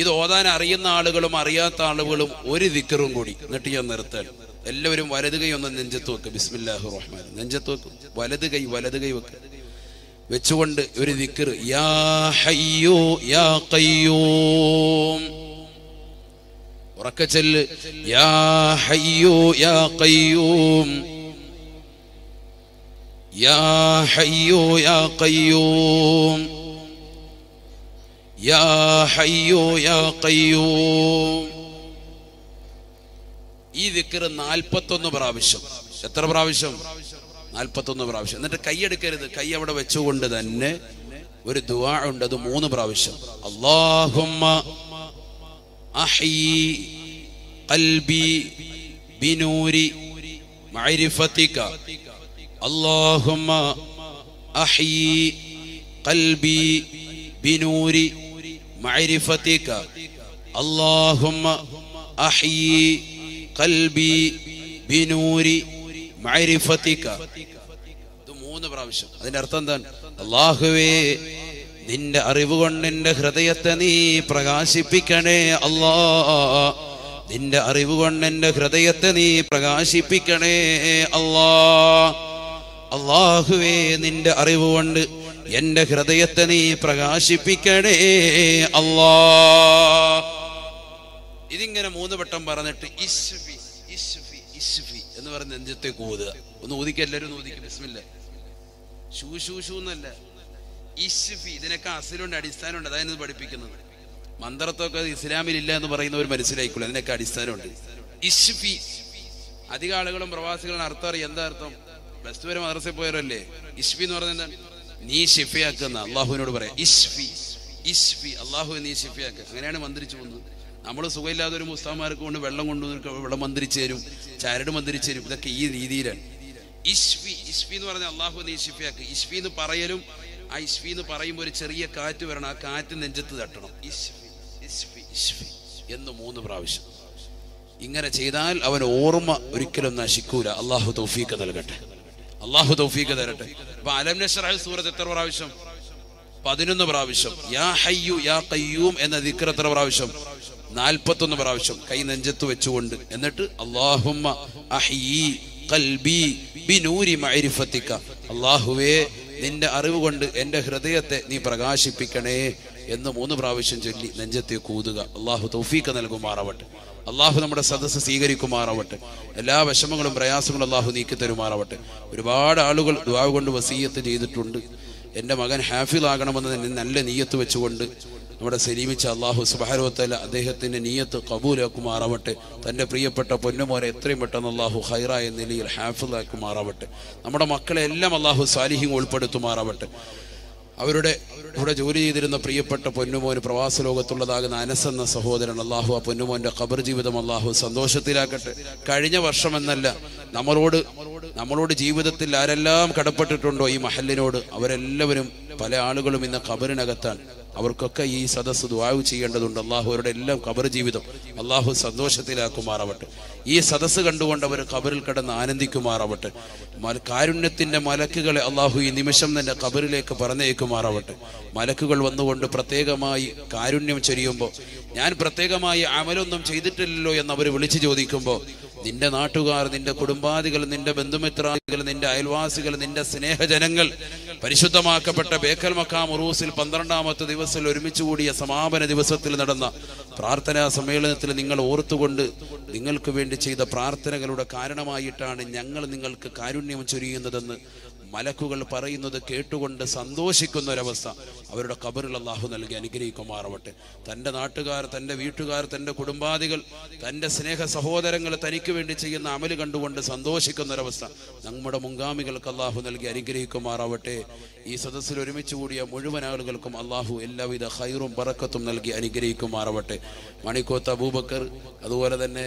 ഇത് ഓതാൻ അറിയുന്ന ആളുകളും അറിയാത്ത ആളുകളും ഒരു ദിക്റും കൂടി. എന്നിട്ട് ഞാൻ നിർത്താൻ എല്ലാവരും വലത് കൈ ഒന്ന് നെഞ്ചത്ത് വെക്കുക. ബിസ്മില്ലാഹിർ റഹ്മാൻ നെഞ്ചത്ത് വെക്കും. വലത് കൈ വെക്കുക. വെച്ചുകൊണ്ട് ഒരു ദിക്ർ, യാ ഹയ്യൂ യാ ഖയ്യൂം. ഉറക്കെ ചൊല്ല്, യാ ഹയ്യൂ യാ ഖയ്യൂം يا حي يا قيوم يا حي يا قيوم. ഈ ദിക്ർ 41 പ്രാവശ്യം. എത്ര പ്രാവശ്യം? 41 പ്രാവശ്യം. എന്നിട്ട് കൈയെടുക്കരുത്. കൈ അവിടെ വെച്ചുകൊണ്ട് തന്നെ ഒരു ദുആ ഉണ്ട്. അത് 3 പ്രാവശ്യം. അല്ലാഹുമ്മ അഹ്യി ഖൽബി ബിനൂരി മഅരിഫതിക. اللهم أحيي قلبي بنور معرفتك اللهم أحيي قلبي بنور معرفتك. ഇത് 3 പ്രാവശ്യം. അതിന്റെ അർത്ഥം എന്താണ്? അല്ലാഹുവേ, നിന്റെ അറിവ് കൊണ്ട് എൻ്റെ ഹൃദയത്തെ നീ പ്രകാശിപ്പിക്കണേ. അല്ലാഹ്, നിന്റെ അറിവ് കൊണ്ട് എൻ്റെ ഹൃദയത്തെ നീ പ്രകാശിപ്പിക്കണേ. അല്ലാഹ്, അല്ലാഹുവേ, നിന്റെ അറിവ് കൊണ്ട് എന്റെ ഹൃദയത്തെ നീ പ്രകാശിപ്പിക്കണേ അല്ലാ. ഇതിങ്ങനെ മൂന്ന് വട്ടം പറഞ്ഞിട്ട് ഇസ്ഫി ഇസ്ഫി ഇസ്ഫി എന്ന് പറഞ്ഞ നെഞ്ചത്തേക്ക് ഊതുക. ഒന്ന് ഊതിക്കുക, എല്ലാവരും ഊതിക്കും. ബിസ്മില്ല. ഷൂ ഷൂ ഷൂ എന്നല്ല, ഇസ്ഫി. ഇതിനൊക്കെ അസിലുണ്ട്, അടിസ്ഥാനമുണ്ട്. അതായത് പഠിപ്പിക്കുന്നത് മന്ത്രത്തൊക്കെ ഇസ്ലാമിൽ ഇല്ല എന്ന് പറയുന്നവർ മനസ്സിലായിക്കോളൂ. അതിനൊക്കെ അടിസ്ഥാനമുണ്ട്. ഇസ്ഫി അധികം ആളുകളും പ്രവാസികളും അർത്ഥം അറിയാം. എന്താ അർത്ഥം? ബസ് വരെ മദ്രസയിൽ പോയവരല്ലേ. ഇസ്ഫി എന്ന് പറഞ്ഞ എന്താണ്? നീ ഷിഫയാക്കുന്ന. അള്ളാഹുവിനോട് പറയാം ഇസ്ഫി ഇസ്ഫി, അള്ളാഹു നീ ഷിഫയാക്ക. അങ്ങനെയാണ് മന്ത്രിച്ചു പോകുന്നത്. നമ്മൾ സുഖമില്ലാതെ ഒരു മുസ്താന്മാർക്ക് കൊണ്ട് വെള്ളം കൊണ്ടുവന്ന് വെള്ളം മന്ത്രിച്ചു തരും, ചരട് മന്ത്രിച്ചു തരും. ഇതൊക്കെ ഈ രീതിയിലാണ്. ഇസ്ഫി ഇസ്ഫി എന്ന് പറഞ്ഞാൽ അള്ളാഹു നീ ഷിഫയാക്ക്. ഇസ്ഫി എന്ന് പറയലും ആ ഇസ്ഫി എന്ന് പറയുമ്പോൾ ഒരു ചെറിയ കാറ്റ് വരണം, ആ കാറ്റ് നെഞ്ചത്ത് തട്ടണം. ഇസ്ഫി ഇസ്ഫി ഇസ്ഫി എന്ന് മൂന്ന് പ്രാവശ്യം. ഇങ്ങനെ ചെയ്താൽ അവൻ ഓർമ്മ ഒരിക്കലും നശിക്കൂല. അള്ളാഹു തൗഫീഖ് നൽകട്ടെ, അള്ളാഹു തൗഫീഖ് തരട്ടെ. അപ്പൊ അലം നശ്റഹ് സൂറത്ത് എത്ര പ്രാവശ്യം? 11 പ്രാവശ്യം. യാ ഹയ്യു യാ ഖയ്യൂം എന്ന ദിക്ർ എത്ര പ്രാവശ്യം? 41 പ്രാവശ്യം. കൈ നെഞ്ചത്ത് വെച്ചുകൊണ്ട് എന്നിട്ട് അല്ലാഹുമ്മ അഹ്യി ഖൽബി ബിനൂരി മഅരിഫതിക, അല്ലാഹുവേ നിന്റെ അറിവ് കൊണ്ട് എന്റെ ഹൃദയത്തെ നീ പ്രകാശിപ്പിക്കണേ എന്ന് 3 പ്രാവശ്യം ചൊല്ലി നെഞ്ചത്തെ കൂതുക. അള്ളാഹു തൗഫീഖ് നൽകുമാറാവട്ടെ. അള്ളാഹു നമ്മുടെ സദസ്സ് സ്വീകരിക്കുമാറാവട്ടെ. എല്ലാ വിഷമങ്ങളും പ്രയാസങ്ങളും അള്ളാഹു നീക്കി തരുമാറാവട്ടെ. ഒരുപാട് ആളുകൾ ദുആ കൊണ്ട് വസീയത്ത് ചെയ്തിട്ടുണ്ട്. എൻ്റെ മകൻ ഹാഫിദ് ആകണമെന്ന് തന്നെ നല്ല നീയത്ത് വെച്ചുകൊണ്ട് നമ്മുടെ സലീമിച്ച അള്ളാഹു സുബ്ഹാനഹു വ തആല അദ്ദേഹത്തിൻ്റെ നീയത്ത് ഖബൂലാക്കുമാറാവട്ടെ. തൻ്റെ പ്രിയപ്പെട്ട പൊന്നുമോനെ എത്രയും പെട്ടെന്ന് അള്ളാഹു ഖൈറായ നിലയിൽ ഹാഫിദാക്കുമാറാവട്ടെ. നമ്മുടെ മക്കളെ എല്ലാം അള്ളാഹു സാലിഹീങ്ങൾ ഉൾപ്പെടുത്തുമാറാവട്ടെ. അവരുടെ ഇവിടെ ജോലി ചെയ്തിരുന്ന പ്രിയപ്പെട്ട പൊന്നുമോൻ പ്രവാസ ലോകത്തുള്ളതാകുന്ന അനസ് എന്ന സഹോദരൻ, അള്ളാഹു ആ പൊന്നുമോൻ്റെ ഖബർ ജീവിതം അള്ളാഹു സന്തോഷത്തിലാക്കട്ടെ. കഴിഞ്ഞ വർഷം എന്നല്ല, നമ്മളോട് ജീവിതത്തിൽ ആരെല്ലാം കടപ്പെട്ടിട്ടുണ്ടോ ഈ മഹല്ലിനോട്, അവരെല്ലാവരും പല ആളുകളും ഇന്ന് ഖബറിനകത്താണ്. അവർക്കൊക്കെ ഈ സദസ്സ് ദുആ ചെയ്യേണ്ടതുണ്ട്. അള്ളാഹു അവരുടെ എല്ലാം ഖബർ ജീവിതം അള്ളാഹു സന്തോഷത്തിലാക്കുമാറാവട്ടെ. ഈ സദസ്സ് കണ്ടുകൊണ്ട് അവർ ഖബറിൽ കിടന്ന് ആനന്ദിക്കുമാറാവട്ടെ. കാരുണ്യത്തിൻ്റെ മലക്കുകളെ അള്ളാഹു ഈ നിമിഷം തന്നെ ഖബറിലേക്ക് പറഞ്ഞേക്കുമാറാവട്ടെ. മലക്കുകൾ വന്നുകൊണ്ട് പ്രത്യേകമായി കാരുണ്യം ചൊരിയുമ്പോൾ, ഞാൻ പ്രത്യേകമായി അമലൊന്നും ചെയ്തിട്ടില്ലല്ലോ എന്ന് അവർ വിളിച്ചു ചോദിക്കുമ്പോൾ, നിന്റെ നാട്ടുകാർ, നിന്റെ കുടുംബാദികൾ, നിന്റെ ബന്ധുമിത്രാദികൾ, നിന്റെ അയൽവാസികൾ, നിന്റെ സ്നേഹജനങ്ങൾ പരിശുദ്ധമാക്കപ്പെട്ട ബേക്കൽ മക്കാം ഉറൂസിൽ 12-ാമത്തെ ദിവസത്തിൽ ഒരുമിച്ച് കൂടിയ സമാപന ദിവസത്തിൽ നടന്ന പ്രാർത്ഥനാ സമ്മേളനത്തിൽ നിങ്ങൾ ഓർത്തുകൊണ്ട് നിങ്ങൾക്ക് വേണ്ടി ചെയ്ത പ്രാർത്ഥനകളുടെ കാരണമായിട്ടാണ് ഞങ്ങൾ നിങ്ങൾക്ക് കാരുണ്യം ചൊരിയുന്നതെന്ന് മലക്കുകൾ പറയുന്നത് കേട്ടുകൊണ്ട് സന്തോഷിക്കുന്ന ഒരവസ്ഥ അവരുടെ ഖബറിൽ അള്ളാഹു നൽകി അനുഗ്രഹിക്കുമാറാവട്ടെ. തൻ്റെ നാട്ടുകാർ, തൻ്റെ വീട്ടുകാർ, തൻ്റെ കുടുംബാദികൾ, തൻ്റെ സ്നേഹ സഹോദരങ്ങൾ തനിക്ക് വേണ്ടി ചെയ്യുന്ന അമല് കണ്ടുകൊണ്ട് സന്തോഷിക്കുന്ന ഒരവസ്ഥ നമ്മുടെ മുൻഗാമികൾക്ക് അള്ളാഹു നൽകി അനുഗ്രഹിക്കുമാറാവട്ടെ. ഈ സദസ്സിൽ ഒരുമിച്ച് കൂടിയ മുഴുവൻ ആളുകൾക്കും അള്ളാഹു എല്ലാവിധ ഖൈറും ബറക്കത്തും നൽകി അനുഗ്രഹിക്കുമാറാവട്ടെ. മണിക്കോത്ത് അബൂബക്കർ, അതുപോലെ തന്നെ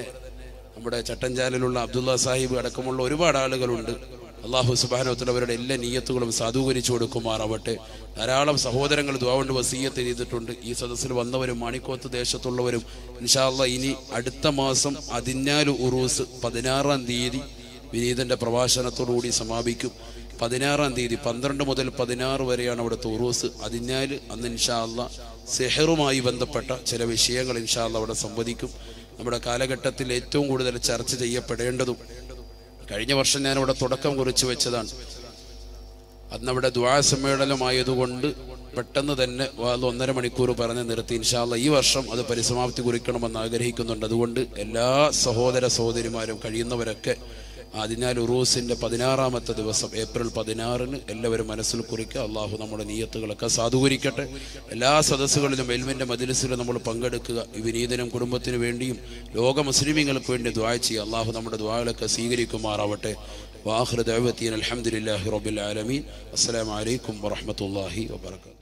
നമ്മുടെ ചട്ടഞ്ചാലിലുള്ള അബ്ദുള്ള സാഹിബ് അടക്കമുള്ള ഒരുപാട് ആളുകളുണ്ട്. അള്ളാഹു സുബ്ഹാനഹു വ തആല അവരുടെ എല്ലാ നിയ്യത്തുകളും സാധൂകരിച്ചു കൊടുക്കുമാറാവട്ടെ. ധാരാളം സഹോദരങ്ങൾ ദുആ കൊണ്ട് വസീയത്ത് ചെയ്തിട്ടുണ്ട്. ഈ സദസ്സിൽ വന്നവരും മാണിക്കോത്ത് ദേശത്തുള്ളവരും ഇൻഷാ അല്ലാഹ് ഇനി അടുത്ത മാസം 14 ഉറൂസ് 16-ാം തീയതി വിനീതൻ്റെ പ്രഭാഷണത്തോടുകൂടി സമാപിക്കും. 16-ാം തീയതി 12 മുതൽ 16 വരെയാണ് അവിടുത്തെ ഉറൂസ് 14. അന്ന് ഇൻഷാ അല്ലാഹ് സിഹറുമായി ബന്ധപ്പെട്ട ചില വിഷയങ്ങൾ ഇൻഷാ അല്ലാഹ് അവിടെ സംവദിക്കും. നമ്മുടെ കാലഘട്ടത്തിൽ ഏറ്റവും കൂടുതൽ ചർച്ച ചെയ്യപ്പെടേണ്ടതും, കഴിഞ്ഞ വർഷം ഞാനവിടെ തുടക്കം കുറിച്ച് വെച്ചതാണ്. അന്നവിടെ ദുആ സമ്മേളനമായതുകൊണ്ട് പെട്ടെന്ന് തന്നെ 1.5 മണിക്കൂർ പറഞ്ഞ് നിർത്തി. ഇൻഷാ അല്ലാഹ് ഈ വർഷം അത് പരിസമാപ്തി കുറിക്കണമെന്ന് ആഗ്രഹിക്കുന്നുണ്ട്. അതുകൊണ്ട് എല്ലാ സഹോദര സഹോദരിമാരും കഴിയുന്നവരൊക്കെ അതിനാൽ ഉറൂസിൻ്റെ 16-ാമത്തെ ദിവസം ഏപ്രിൽ 16-ന് എല്ലാവരും മനസ്സിൽ കുറിക്കുക. അള്ളാഹു നമ്മുടെ നീയത്തുകളൊക്കെ സാധൂകരിക്കട്ടെ. എല്ലാ സദസ്സുകളിലും എൽമിൻ്റെ മജ്‌ലിസിലും നമ്മൾ പങ്കെടുക്കുക. ഈ വിനീതനും കുടുംബത്തിന് വേണ്ടിയും ലോക മുസ്ലിമീങ്ങൾക്ക് വേണ്ടി ദുആ ചെയ്യുക. അള്ളാഹു നമ്മുടെ ദുആകളൊക്കെ സ്വീകരിക്കുമാറാവട്ടെ. വാഖിറു ദഅ്‌വതീന അൽഹംദുലില്ലാഹി റബ്ബിൽ ആലമീൻ. അസ്സലാമു അലൈക്കും വറഹ്മത്തുള്ളാഹി വബറകാതുഹു.